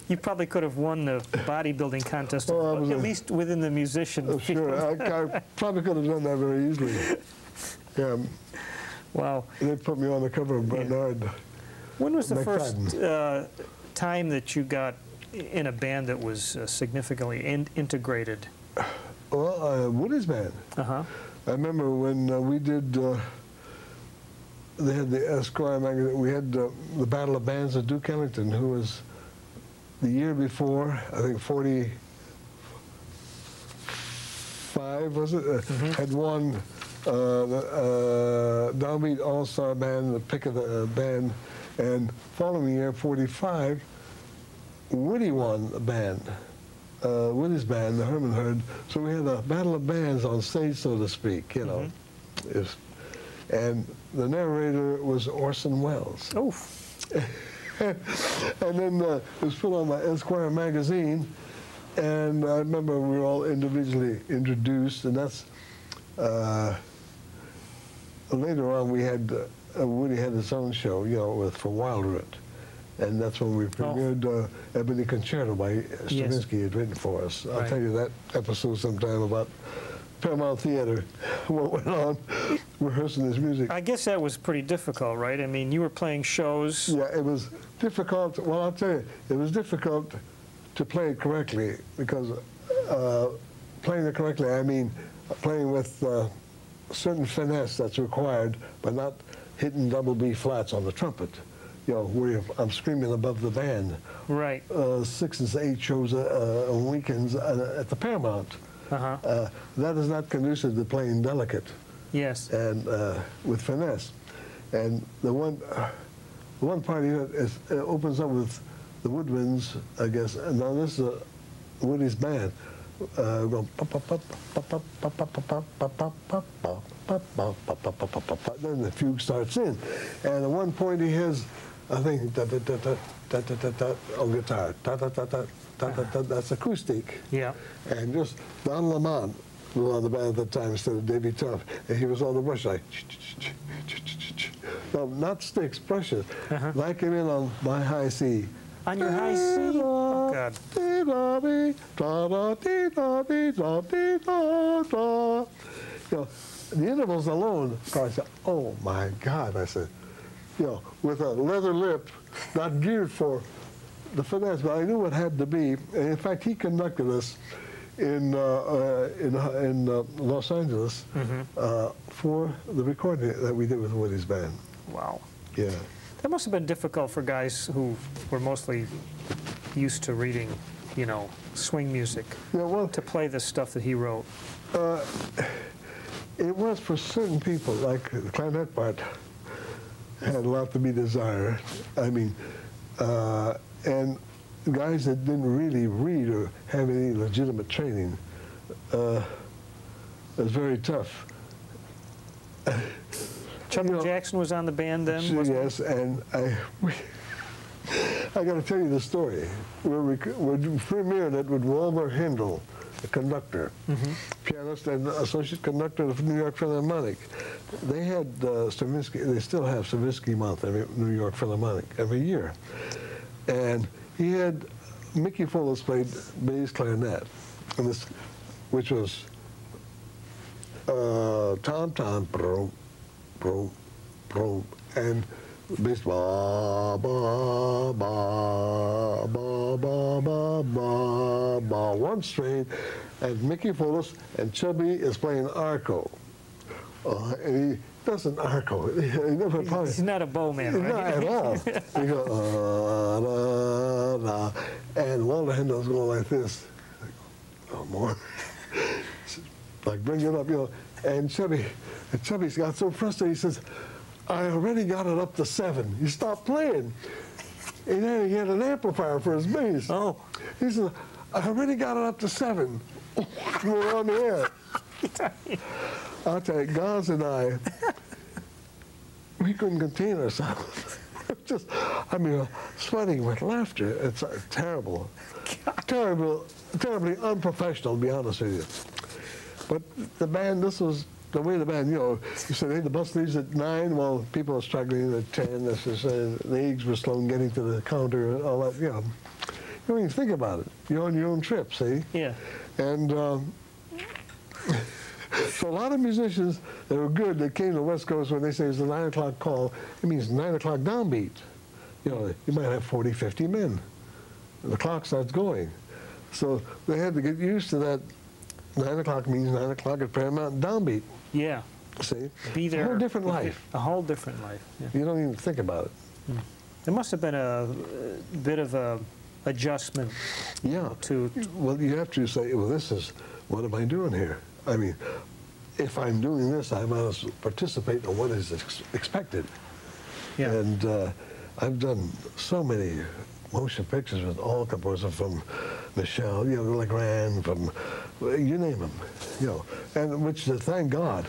You probably could have won the bodybuilding contest, well, at least within the musician. Oh, sure, I probably could have done that very easily. Yeah. Wow. They put me on the cover of Bernard. Yeah. When was the McFadden. First time that you got in a band that was significantly integrated? Well, Woody's band. Uh-huh. I remember when we did, they had the Esquire magazine, we had the Battle of Bands at Duke Ellington, who was the year before, I think 45, was it? Mm-hmm. Had won the Downbeat All-Star Band, the pick of the band, and following year, 45, Woody won the band. With his band, the Herman Herd, so we had a battle of bands on stage, so to speak, you know. Mm-hmm. And the narrator was Orson Welles. Oh. And then it was put on my Esquire magazine, and I remember we were all individually introduced, and that's, later on we had, Woody had his own show, you know, for Wildroot. And that's when we premiered Ebony Concerto by Stravinsky had written for us. I'll tell you that episode sometime about Paramount Theater, what went on rehearsing his music. I guess that was pretty difficult, right? I mean, you were playing shows. Yeah, it was difficult. Well, I'll tell you, it was difficult to play it correctly because playing it correctly, I mean, playing with certain finesse that's required, but not hitting double B flats on the trumpet. You know, where I'm screaming above the band. Right. 6 and 8 shows on weekends at the Paramount. Uh-huh. That is not conducive to playing delicate. Yes. And with finesse. And the one part here is, it opens up with the woodwinds, I guess. And now this is Woody's band. Going then the fugue starts in. And at one point he has I think da da da da da da da da on guitar. Da da da da da da da. That's acoustic. Yeah. And just Don Lamont was on the band at the time instead of Davy Tuff, and he was on the brush like. No, not sticks, brushes. I came in on my high C. On your high C? Oh, God. You know, the intervals alone, I said, oh, my God. I said, you know, with a leather lip, not geared for the finesse, but I knew it had to be. And in fact, he conducted us in Los Angeles for the recording that we did with Woody's band. Wow. Yeah. That must have been difficult for guys who were mostly used to reading, you know, swing music, yeah, well, to play this stuff that he wrote. It was for certain people, like the clarinet part had a lot to be desired. I mean, and guys that didn't really read or have any legitimate training, it was very tough. Chubby Jackson was on the band then? Yes, and I got to tell you the story. We premiered it with Walter Hindle, the conductor, pianist and associate conductor of New York Philharmonic. They had Stravinsky, they still have Stravinsky Month every New York Philharmonic every year. And he had Mickey Fullers played bass clarinet, and this, which was Tom Tom Pro. Pro, pro, and bass, ba ba ba ba ba ba ba ba, one string, and Mickey Fullers and Chubby is playing arco, and he doesn't arco. He never plays. He's not a bowman, right? Not at all. He goes, da, da, and Walter Hindle's going like this, no more, like bring it up, you know, and Chubby. And Chubby's got so frustrated, he says, I already got it up to 7. He stopped playing. And then he had an amplifier for his bass. Oh. He says, I already got it up to 7. We're on the air. I'll tell you, Gaz and I, we couldn't contain ourselves. Just, I mean, sweating with laughter. It's terrible. God. Terrible, terribly unprofessional, to be honest with you. But the band, this was the way the band, you know, you said, hey, the bus leaves at 9, well, people are struggling at 10, this is, the eggs were slow in getting to the counter and all that, you know. You don't even think about it. You're on your own trip, see? Yeah. And so a lot of musicians that were good that came to the West Coast when they say it's a 9 o'clock call, it means 9 o'clock downbeat. You know, you might have 40, 50 men. The clock starts going. So they had to get used to that. 9 o'clock means 9 o'clock at Paramount downbeat. Yeah. See? Be there. A whole different life. A whole different life. Yeah. You don't even think about it. Mm. There must have been a bit of a adjustment. Yeah. To well, you have to say, well, this is, what am I doing here? I mean, if I'm doing this, I must participate in what is expected. Yeah. And I've done so many motion pictures with all composers from Michelle, you know, Legrand, from you name them, you know, and which thank God,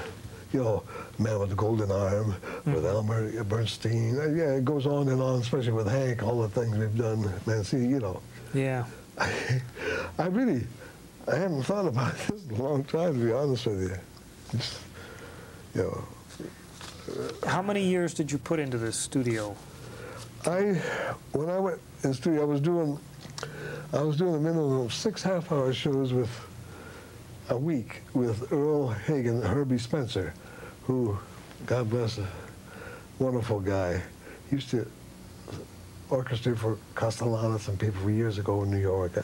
you know, Man with the Golden Arm, with Elmer Bernstein, yeah, it goes on, especially with Hank, all the things we've done, Mancini, you know. Yeah. I haven't thought about this in a long time, to be honest with you. Just, you know. How many years did you put into this studio? When I went in the studio, I was doing a minimum of 6 half-hour shows with a week with Earl Hagen, Herbie Spencer, who, God bless, a wonderful guy. He used to orchestrate for Castellanos and people years ago in New York,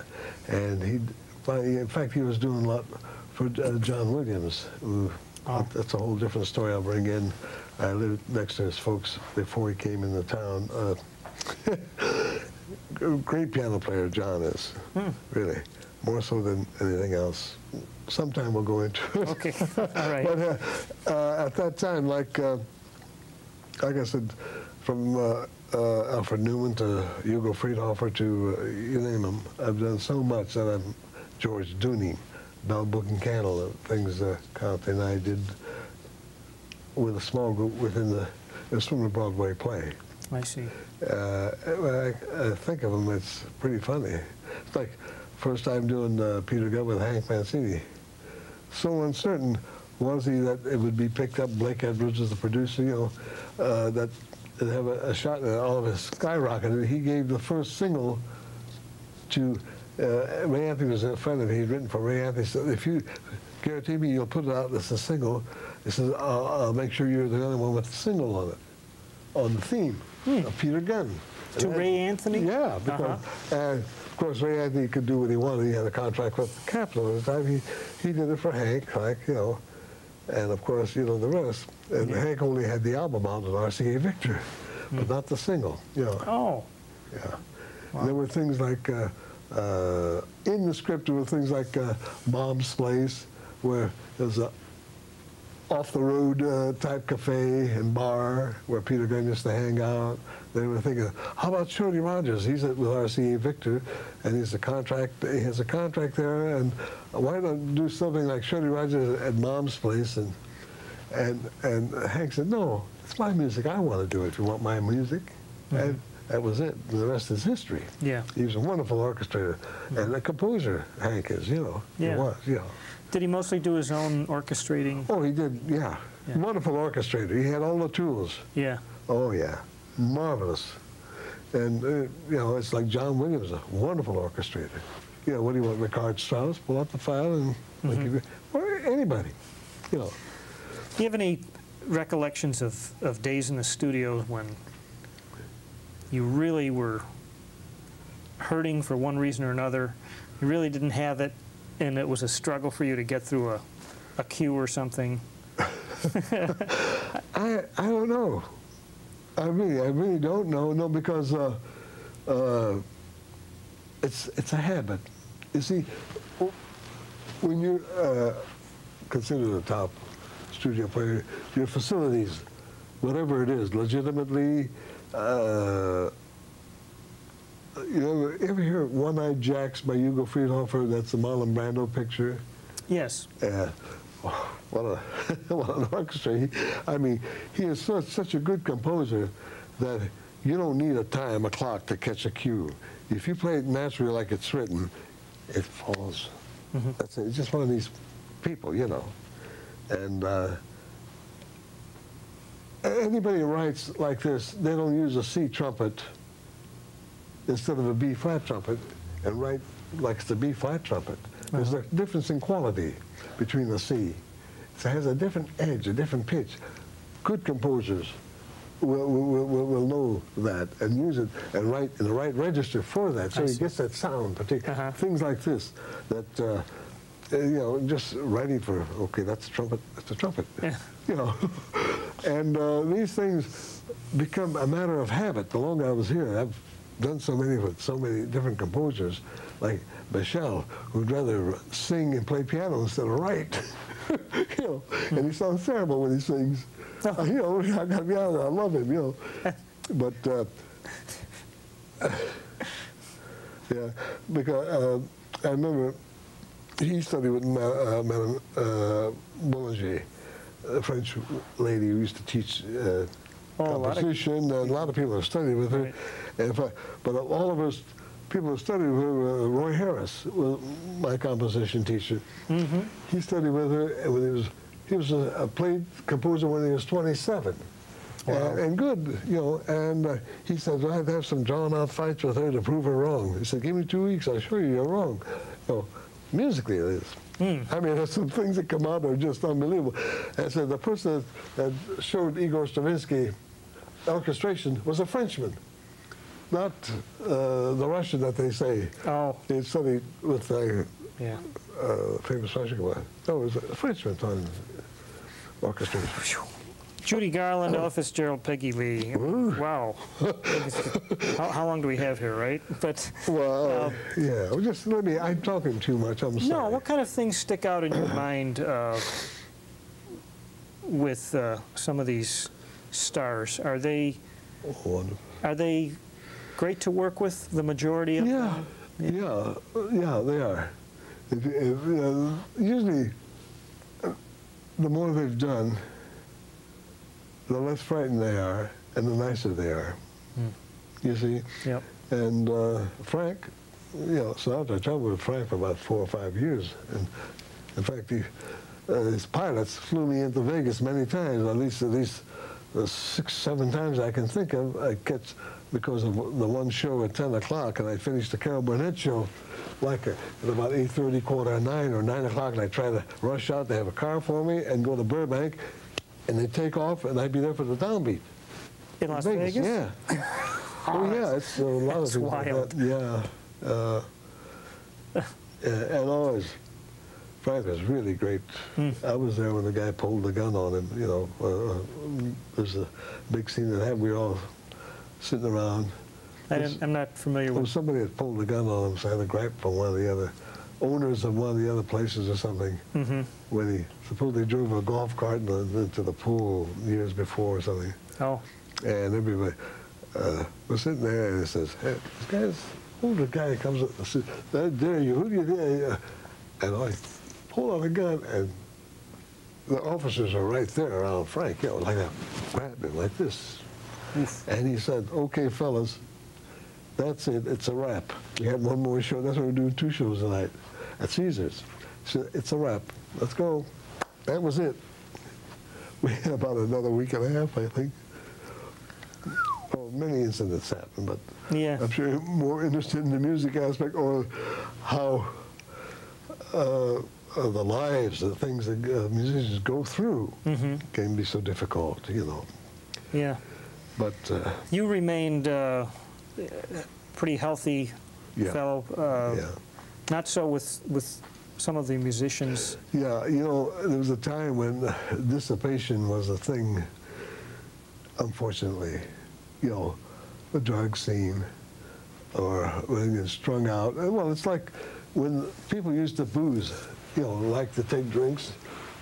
and in fact he was doing a lot for John Williams. Who, oh. That's a whole different story I'll bring in. I lived next to his folks before he came into town. Great piano player John is, really, more so than anything else. Sometime we'll go into it. Okay, all right. But at that time, like I said, from Alfred Newman to Hugo Friedhofer to you name him, I've done so much that I'm George Dooney, Bell, Book, and Candle, things Conte and I did with a small group within the Broadway play. I see. When I think of them, it's pretty funny. It's like first time doing Peter Gunn with Hank Mancini. So uncertain was he that it would be picked up. Blake Edwards was the producer, you know, that it'd have a shot and all of it skyrocketed. He gave the first single to Ray Anthony. Was a friend of him. He'd written for Ray Anthony. So if you guarantee me you'll put it out as a single, he says, I'll make sure you're the only one with the single on it, on the theme of Peter Gunn. To Ray Anthony? Yeah, because, and of course, Ray Anthony could do what he wanted. He had a contract with the Capitol at the time. He did it for Hank, like, you know, and of course, you know, the rest. And Hank only had the album out at RCA Victor, but not the single, you know. Oh. Yeah. Wow. There were things like, in the script, there were things like Mom's Place, where there's a off-the-road type cafe and bar where Peter Gunn used to hang out. They were thinking, how about Shorty Rogers? He's with RCA Victor, and he's a contract. He has a contract there, and why not do something like Shorty Rogers at Mom's Place? And Hank said, no, it's my music. I want to do it. If you want my music, and that was it. The rest is history. Yeah, he was a wonderful orchestrator and a composer. Hank is, you know, he was, you know. Did he mostly do his own orchestrating? Oh, he did, yeah. Wonderful orchestrator. He had all the tools. Yeah. Oh, yeah. Marvelous. And, you know, it's like John Williams, a wonderful orchestrator. You know, what do you want, Richard Strauss? Pull out the file and... Or anybody, you know. Do you have any recollections of days in the studio when you really were hurting for one reason or another? You really didn't have it, and it was a struggle for you to get through a cue or something? I don't know. I really don't know. No, because it's a habit. You see, when you're considered a top studio player, your facilities, whatever it is, legitimately, you know, ever hear One-Eyed Jacks by Hugo Friedhofer? That's the Marlon Brando picture. Yes. Yeah. Oh, what an orchestra. I mean, he is such a good composer that you don't need a clock to catch a cue. If you play it naturally like it's written, it falls. That's it. It's just one of these people, you know. And anybody who writes like this, they don't use a C trumpet instead of a B-flat trumpet, and write like it's a B-flat trumpet. There's a difference in quality between the C. So it has a different edge, a different pitch. Good composers will know that and use it and write in the right register for that, so he gets that sound. Things like this, that, you know, just writing for, okay, that's a trumpet, that's a trumpet, you know. And these things become a matter of habit. The longer I was here, I've done so many with so many different composers, like Michel, who'd rather sing and play piano instead of write. You know, and he sounds terrible when he sings. You know, I gotta be honest, I love him, you know. But yeah, because I remember he studied with Madame Boulanger, a French lady who used to teach composition. A lot of people have studied with her. But of all of us, people who studied with her, Roy Harris was my composition teacher. He studied with her when he was a played composer when he was 27. Wow. And good, you know, and he said, well, I had to have some drawn-out fights with her to prove her wrong. He said, give me 2 weeks, I'll show you you're wrong. You know, musically it is. I mean, there's some things that come out that are just unbelievable. And so the person that showed Igor Stravinsky orchestration was a Frenchman, not the Russian that they say. He studied with a famous Russian guy. No, it was a Frenchman on orchestration. Judy Garland, Elvis Gerald, Peggy Lee. Wow. How long do we have here, right? But well, yeah. Well, just let me. I'm talking too much. I'm sorry. No. What kind of things stick out in your mind with some of these stars? Are they great to work with? The majority of them? Yeah, they are. Usually, the more they've done, the less frightened they are, and the nicer they are. you see? Yep. And Frank, you know, so after I traveled with Frank for about 4 or 5 years, and in fact, he, his pilots flew me into Vegas many times, at least 6, 7 times I can think of. I catch, because of the one show at 10 o'clock, and I finished the Carol Burnett show like at about 8:30, quarter 9 or 9 o'clock, and I try to rush out. They have a car for me and go to Burbank, and they take off, and I'd be there for the downbeat. In Las Vegas? Yeah. Oh, yeah, it's a lot of people wild. Like that. Yeah. And always, Frank was really great. I was there when the guy pulled the gun on him, you know. There's a big scene that happened. We were all sitting around. I'm not familiar with... Somebody had pulled the gun on him, so I had a gripe from one of the other owners of one of the other places or something, when he supposedly drove a golf cart into the pool years before or something. Oh. And everybody was sitting there, and he says, "Hey, this guy's older guy comes up and says, 'That dare you, who do you dare?'" And I pull out a gun, and the officers are right there around Frank, you know, like that, grabbed him like this. And he said, "Okay, fellas, that's it. It's a wrap. We have one more show. That's what we're doing, 2 shows tonight at Caesars. So it's a wrap. Let's go." That was it. We had about another week and a half, I think. Well, many incidents happened, but yeah. I'm sure you're more interested in the music aspect or how the lives, the things that musicians go through can be so difficult, you know. Yeah. But you remained... pretty healthy fellow. Not so with some of the musicians. Yeah, you know, there was a time when dissipation was a thing, unfortunately. You know, the drug scene, or when you're strung out. Well, it's like when people used to booze, you know, like to take drinks.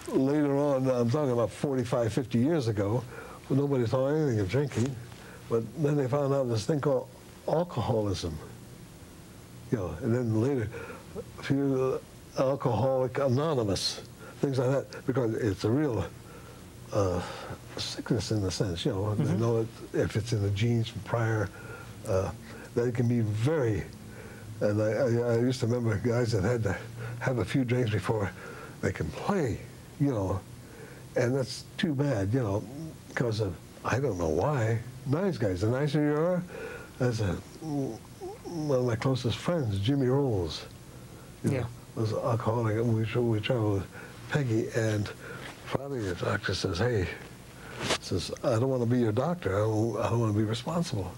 Later on, I'm talking about 45, 50 years ago, well, nobody thought anything of drinking. But then they found out this thing called alcoholism, you know, and then later, a few Alcoholic Anonymous, things like that, because it's a real sickness in a sense, you know. They know it, if it's in the genes from prior, that it can be very, and I used to remember guys that had to have a few drinks before they can play, you know, and that's too bad, you know, because of, I don't know why, nice guys, the nicer you are. As one of my closest friends, Jimmy Rolls, you know, was an alcoholic, and we traveled with Peggy, and finally the doctor says, "Hey," says, "I don't want to be your doctor. I don't want to be responsible."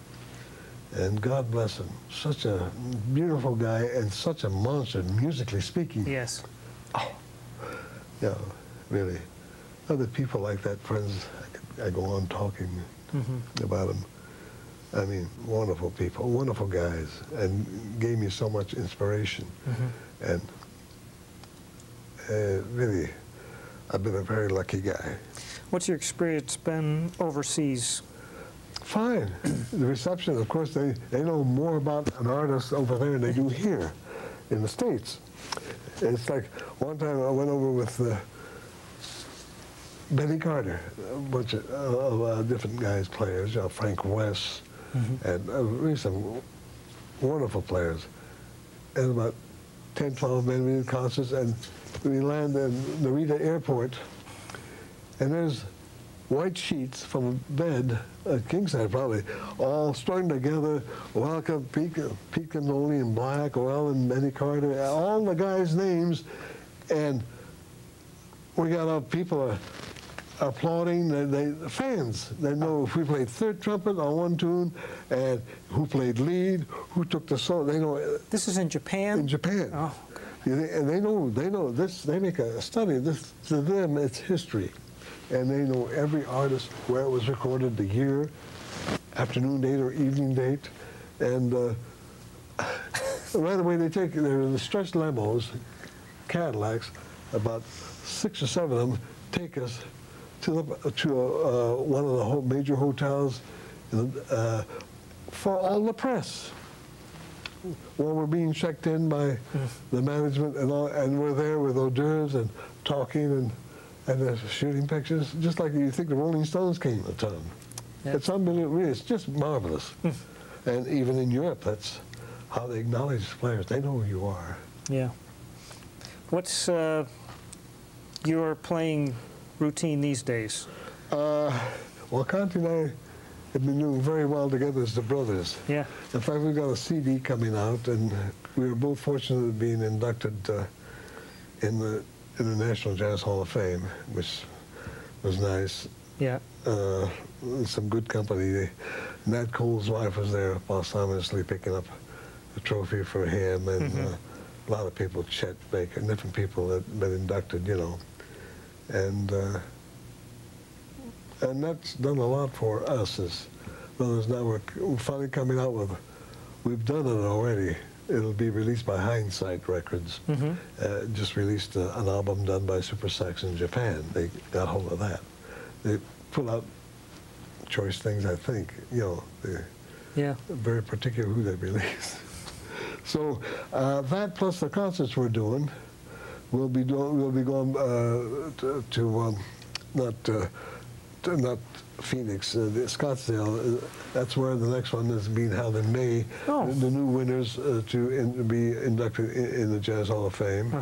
And God bless him, such a beautiful guy and such a monster, musically speaking. Yes. Oh, yeah, really. Other people like that, friends, I go on talking about them. I mean, wonderful people, wonderful guys, and gave me so much inspiration. And really, I've been a very lucky guy. What's your experience been overseas? Fine. The reception, of course, they know more about an artist over there than they do here in the States. It's like one time I went over with Benny Carter, a bunch of different guys, players, you know, Frank West, and really some wonderful players. And about 10, 12 men, we did concerts, and we land in Narita Airport, and there's white sheets from a bed, a kingside probably, all strung together. Welcome, Pete Candoli and Blackwell and Benny Carter, all the guys' names, and we got our people applauding, the fans. They know if we played third trumpet on one tune, and who played lead, who took the solo. They know. This is in Japan. In Japan. Oh. And they know this. They make a study. This to them, it's history, and they know every artist, where it was recorded, the year, afternoon date or evening date, and right away they take. They're in the stretch Lambos, Cadillacs, about 6 or 7 of them. Take us to one of the major hotels for all the press. While we're being checked in by the management and all, and we're there with hors d'oeuvres and talking and shooting pictures, just like you think the Rolling Stones came to town. It's unbelievable. Really, it's just marvelous. And even in Europe, that's how they acknowledge players. They know who you are. Yeah. What's your playing routine these days? Well, Conte and I have been doing very well together as the brothers. Yeah. In fact, we've got a CD coming out, and we were both fortunate of being inducted in the International Jazz Hall of Fame, which was nice. Yeah. Some good company. Nat Cole's wife was there, posthumously picking up a trophy for him, and a lot of people, Chet Baker, different people that have been inducted, you know. And that's done a lot for us as brothers. Now we're finally coming out with, we've done it already. It'll be released by Hindsight Records. Just released an album done by Super Sax in Japan. They got hold of that. They put out choice things, I think. You know, they're very particular who they release. So that plus the concerts we're doing, we'll be going to not Phoenix, Scottsdale. That's where the next one is being held in May. Oh. The new winners to be inducted in the Jazz Hall of Fame.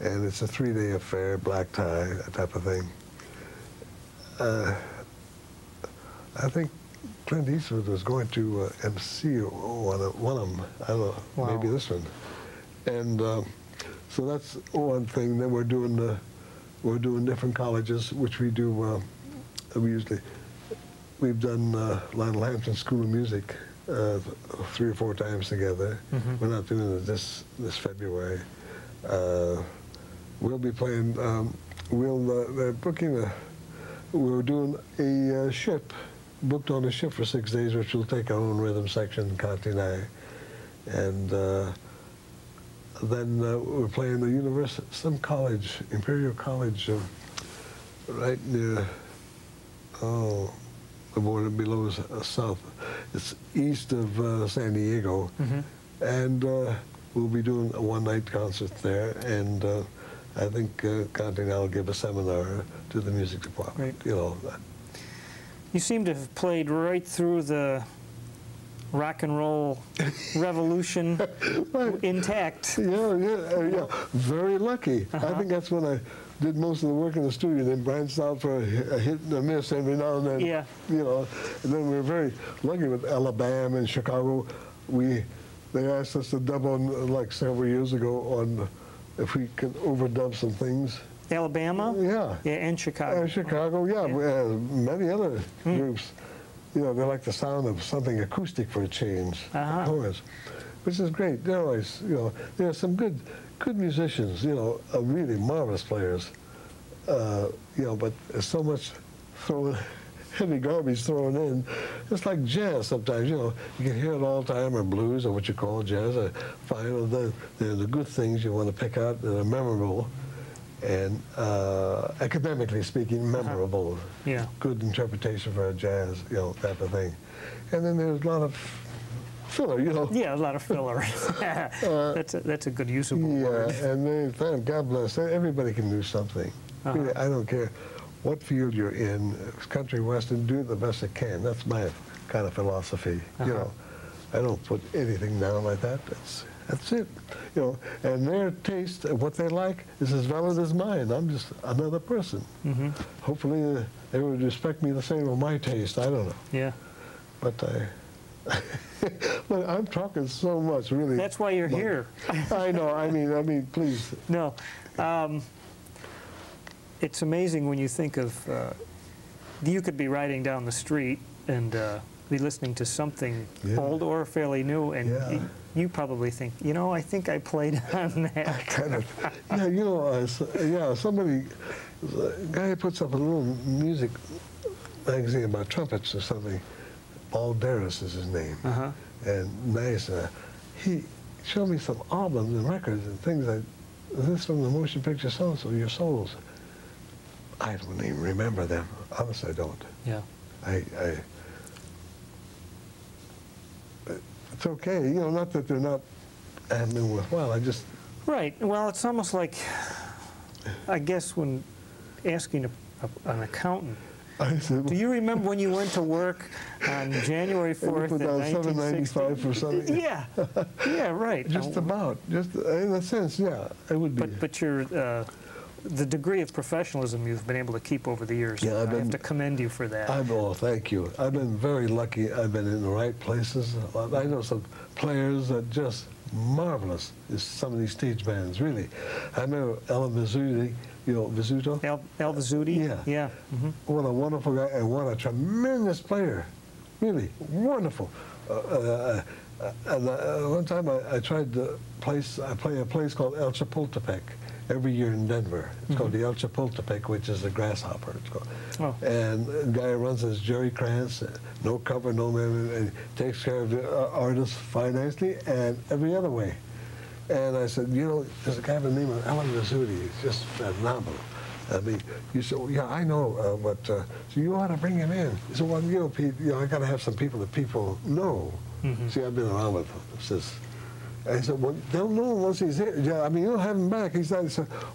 And it's a three-day affair, black tie, that type of thing. I think Clint Eastwood was going to MC one of them. I don't know, maybe this one. And so that's one thing. Then we're doing different colleges, which we do. We've done Lionel Hampton School of Music 3 or 4 times together. We're not doing it this February. We'll be playing. They're booking a. We're doing a ship, booked on a ship for 6 days, which will take our own rhythm section, Conte and I. And then we're playing the university, some college, Imperial College, right near. Oh, the border below is south. It's east of San Diego. And we'll be doing a one-night concert there. And I think Conte and I will give a seminar to the music department. Right. You know. You seem to have played right through the rock and roll revolution intact. Yeah. Very lucky. I think that's when I did most of the work in the studio, then branched out for a hit and a miss every now and then. Yeah. You know, and then we were very lucky with Alabama and Chicago. They asked us to dub on, like several years ago, on if we could overdub some things. Alabama? Yeah. Yeah, and Chicago. Chicago, many other groups. You know, they like the sound of something acoustic for a change, chorus, which is great. They're always, you know, there are some good musicians, you know, are really marvelous players, you know, but there's so much heavy garbage thrown in. It's like jazz sometimes, you know, you can hear it all the time, or blues, or what you call jazz, or fine, they're the good things you want to pick out that are memorable, and academically speaking, memorable. Yeah. Good interpretation for jazz, you know, type of thing. And then there's a lot of filler, you know. Yeah, a lot of filler. That's a good usable word. Yeah, and then, God bless, everybody can do something. Really, I don't care what field you're in, country, western, do the best you can. That's my kind of philosophy, you know. I don't put anything down like that. That's it, you know. And their taste, what they like, is as valid as mine. I'm just another person. Hopefully, they would respect me the same with my taste. I don't know. Yeah. But look, I'm talking so much, really. That's why you're here. I know. I mean, please. No, it's amazing when you think of you could be riding down the street and be listening to something old or fairly new, and you probably think, you know, I think I played on that. I kind of, you know, somebody, a guy puts up a little music magazine about trumpets or something. Balderas is his name, and nice. He showed me some albums and records and things like this from the motion picture so-and-so, Your Souls. I don't even remember them. Honestly, I don't. Yeah. It's okay, you know, not that they're not worthwhile, I just... Right, well, it's almost like, I guess when asking an accountant, Do you remember when you went to work on January 4th, 1995 or something? Yeah, yeah, right. Just about, just in a sense, yeah, it would be. But you're. The degree of professionalism you've been able to keep over the years. Yeah, I have to commend you for that. Oh, thank you. I've been very lucky. I've been in the right places. I know some players that just marvelous is some of these stage bands, really. I remember El Vizzuti, you know, Vizzuto? El Vizzuti? Yeah. Yeah. Mm-hmm. What a wonderful guy and what a tremendous player. Really, wonderful. One time I tried to play a place called El Chapultepec. Every year in Denver. It's called the El Chapultepec, which is a grasshopper. It's called. Oh. And the guy who runs this Jerry Krantz, no cover, no man, and takes care of the artists financially and every other way. And I said, you know, there's a guy by the name of Alan Vizzuti. It's just phenomenal. I mean, you said, well, yeah, I know, but so you ought to bring him in. He said, well, you know, Pete, you know, I got to have some people that people know. Mm-hmm. See, I've been around with them since. I said, well, they'll know once he's here. Yeah, I mean, you'll have him back. He said,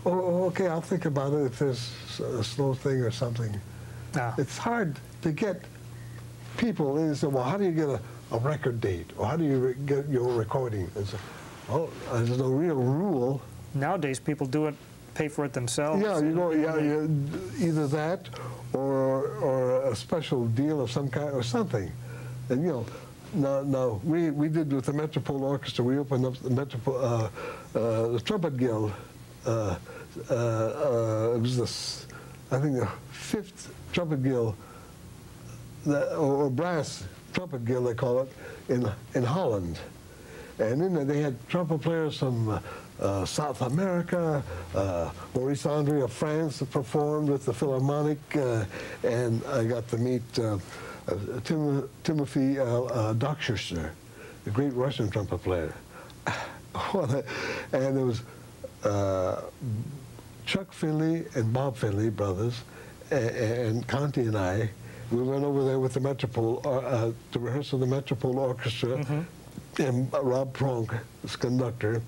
oh, okay, I'll think about it if there's a slow thing or something. No. It's hard to get people in and say, well, how do you get a record date? Or how do you get your recording? And so, well, there's no real rule. Nowadays, people do it, pay for it themselves. Yeah, you know, yeah, either that or a special deal of some kind or something. And, you know, No, we did with the Metropole Orchestra. We opened up the Metropole, the Trumpet Guild. It was this, I think, the 5th Trumpet Guild, or Brass Trumpet Guild, they call it, in Holland. And in there they had trumpet players from South America. Maurice André of France performed with the Philharmonic, and I got to meet. Timothy Dokshushner, the great Russian trumpet player. And there was Chuck Finley and Bob Finley brothers, and Conte and I. We went over there with the Metropole to rehearse with the Metropole Orchestra, and Rob Pronk, his conductor,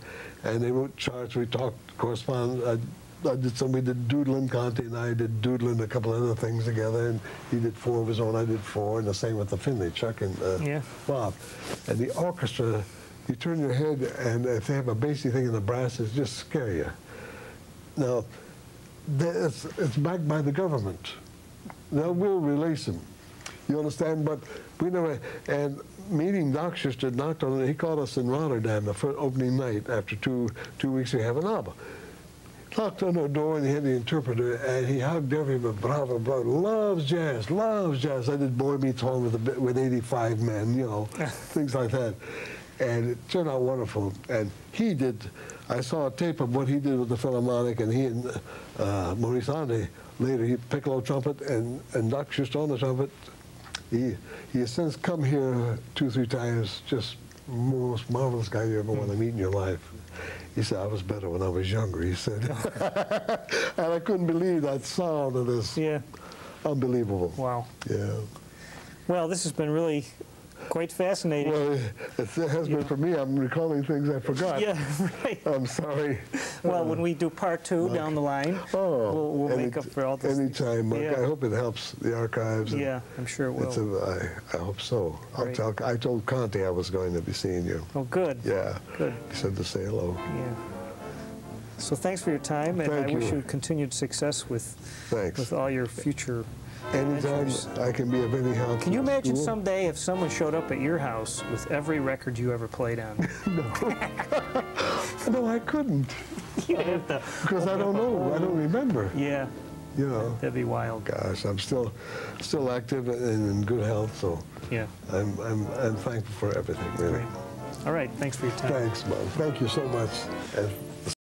and they wrote charts. We talked, corresponded. We did doodling, Conte and I did doodling, a couple other things together, and he did 4 of his own, I did 4, and the same with the Finley, Chuck and Bob. And the orchestra, you turn your head, and if they have a bassy thing in the brass, it's just scare you. Now, it's backed by the government. They will release them. You understand? But we never, and meeting Dokshushner, knocked on it, he called us in Rotterdam the first opening night. After two weeks, we have an ABBA. Knocked on our door and he had the interpreter and he hugged everybody, bravo, bravo, loves jazz, loves jazz. I did Boy Meets Home with 85 men, you know, things like that. And it turned out wonderful. And he did, I saw a tape of what he did with the Philharmonic and he and Maurice André, later he piccolo trumpet and Dokshushner on the trumpet. He has since come here 2 or 3 times, just most marvelous guy you ever want to meet in your life. He said, I was better when I was younger, he said. And I couldn't believe that sound of this. Yeah. Unbelievable. Wow. Yeah. Well, this has been really quite fascinating. Well, it has been for me. I'm recalling things I forgot. Yeah, right. I'm sorry. Well, when we do part 2 Mark, down the line, we'll make up for all this. Anytime, Mark. Yeah. I hope it helps the archives. Yeah, I'm sure it will. It's I hope so. Right. I told Conte I was going to be seeing you. Oh, good. Yeah. Good. He said to say hello. Yeah. So thanks for your time, and I wish you continued success with all your future. Anytime I can be of any help. Can you imagine someday if someone showed up at your house with every record you ever played on? No. No, I couldn't. You'd have to. Because I don't know. I don't remember. Yeah. You know. That'd be wild. Gosh, I'm still active and in good health, so yeah. I'm thankful for everything, really. All right. Thanks for your time. Thanks, Bob. Thank you so much.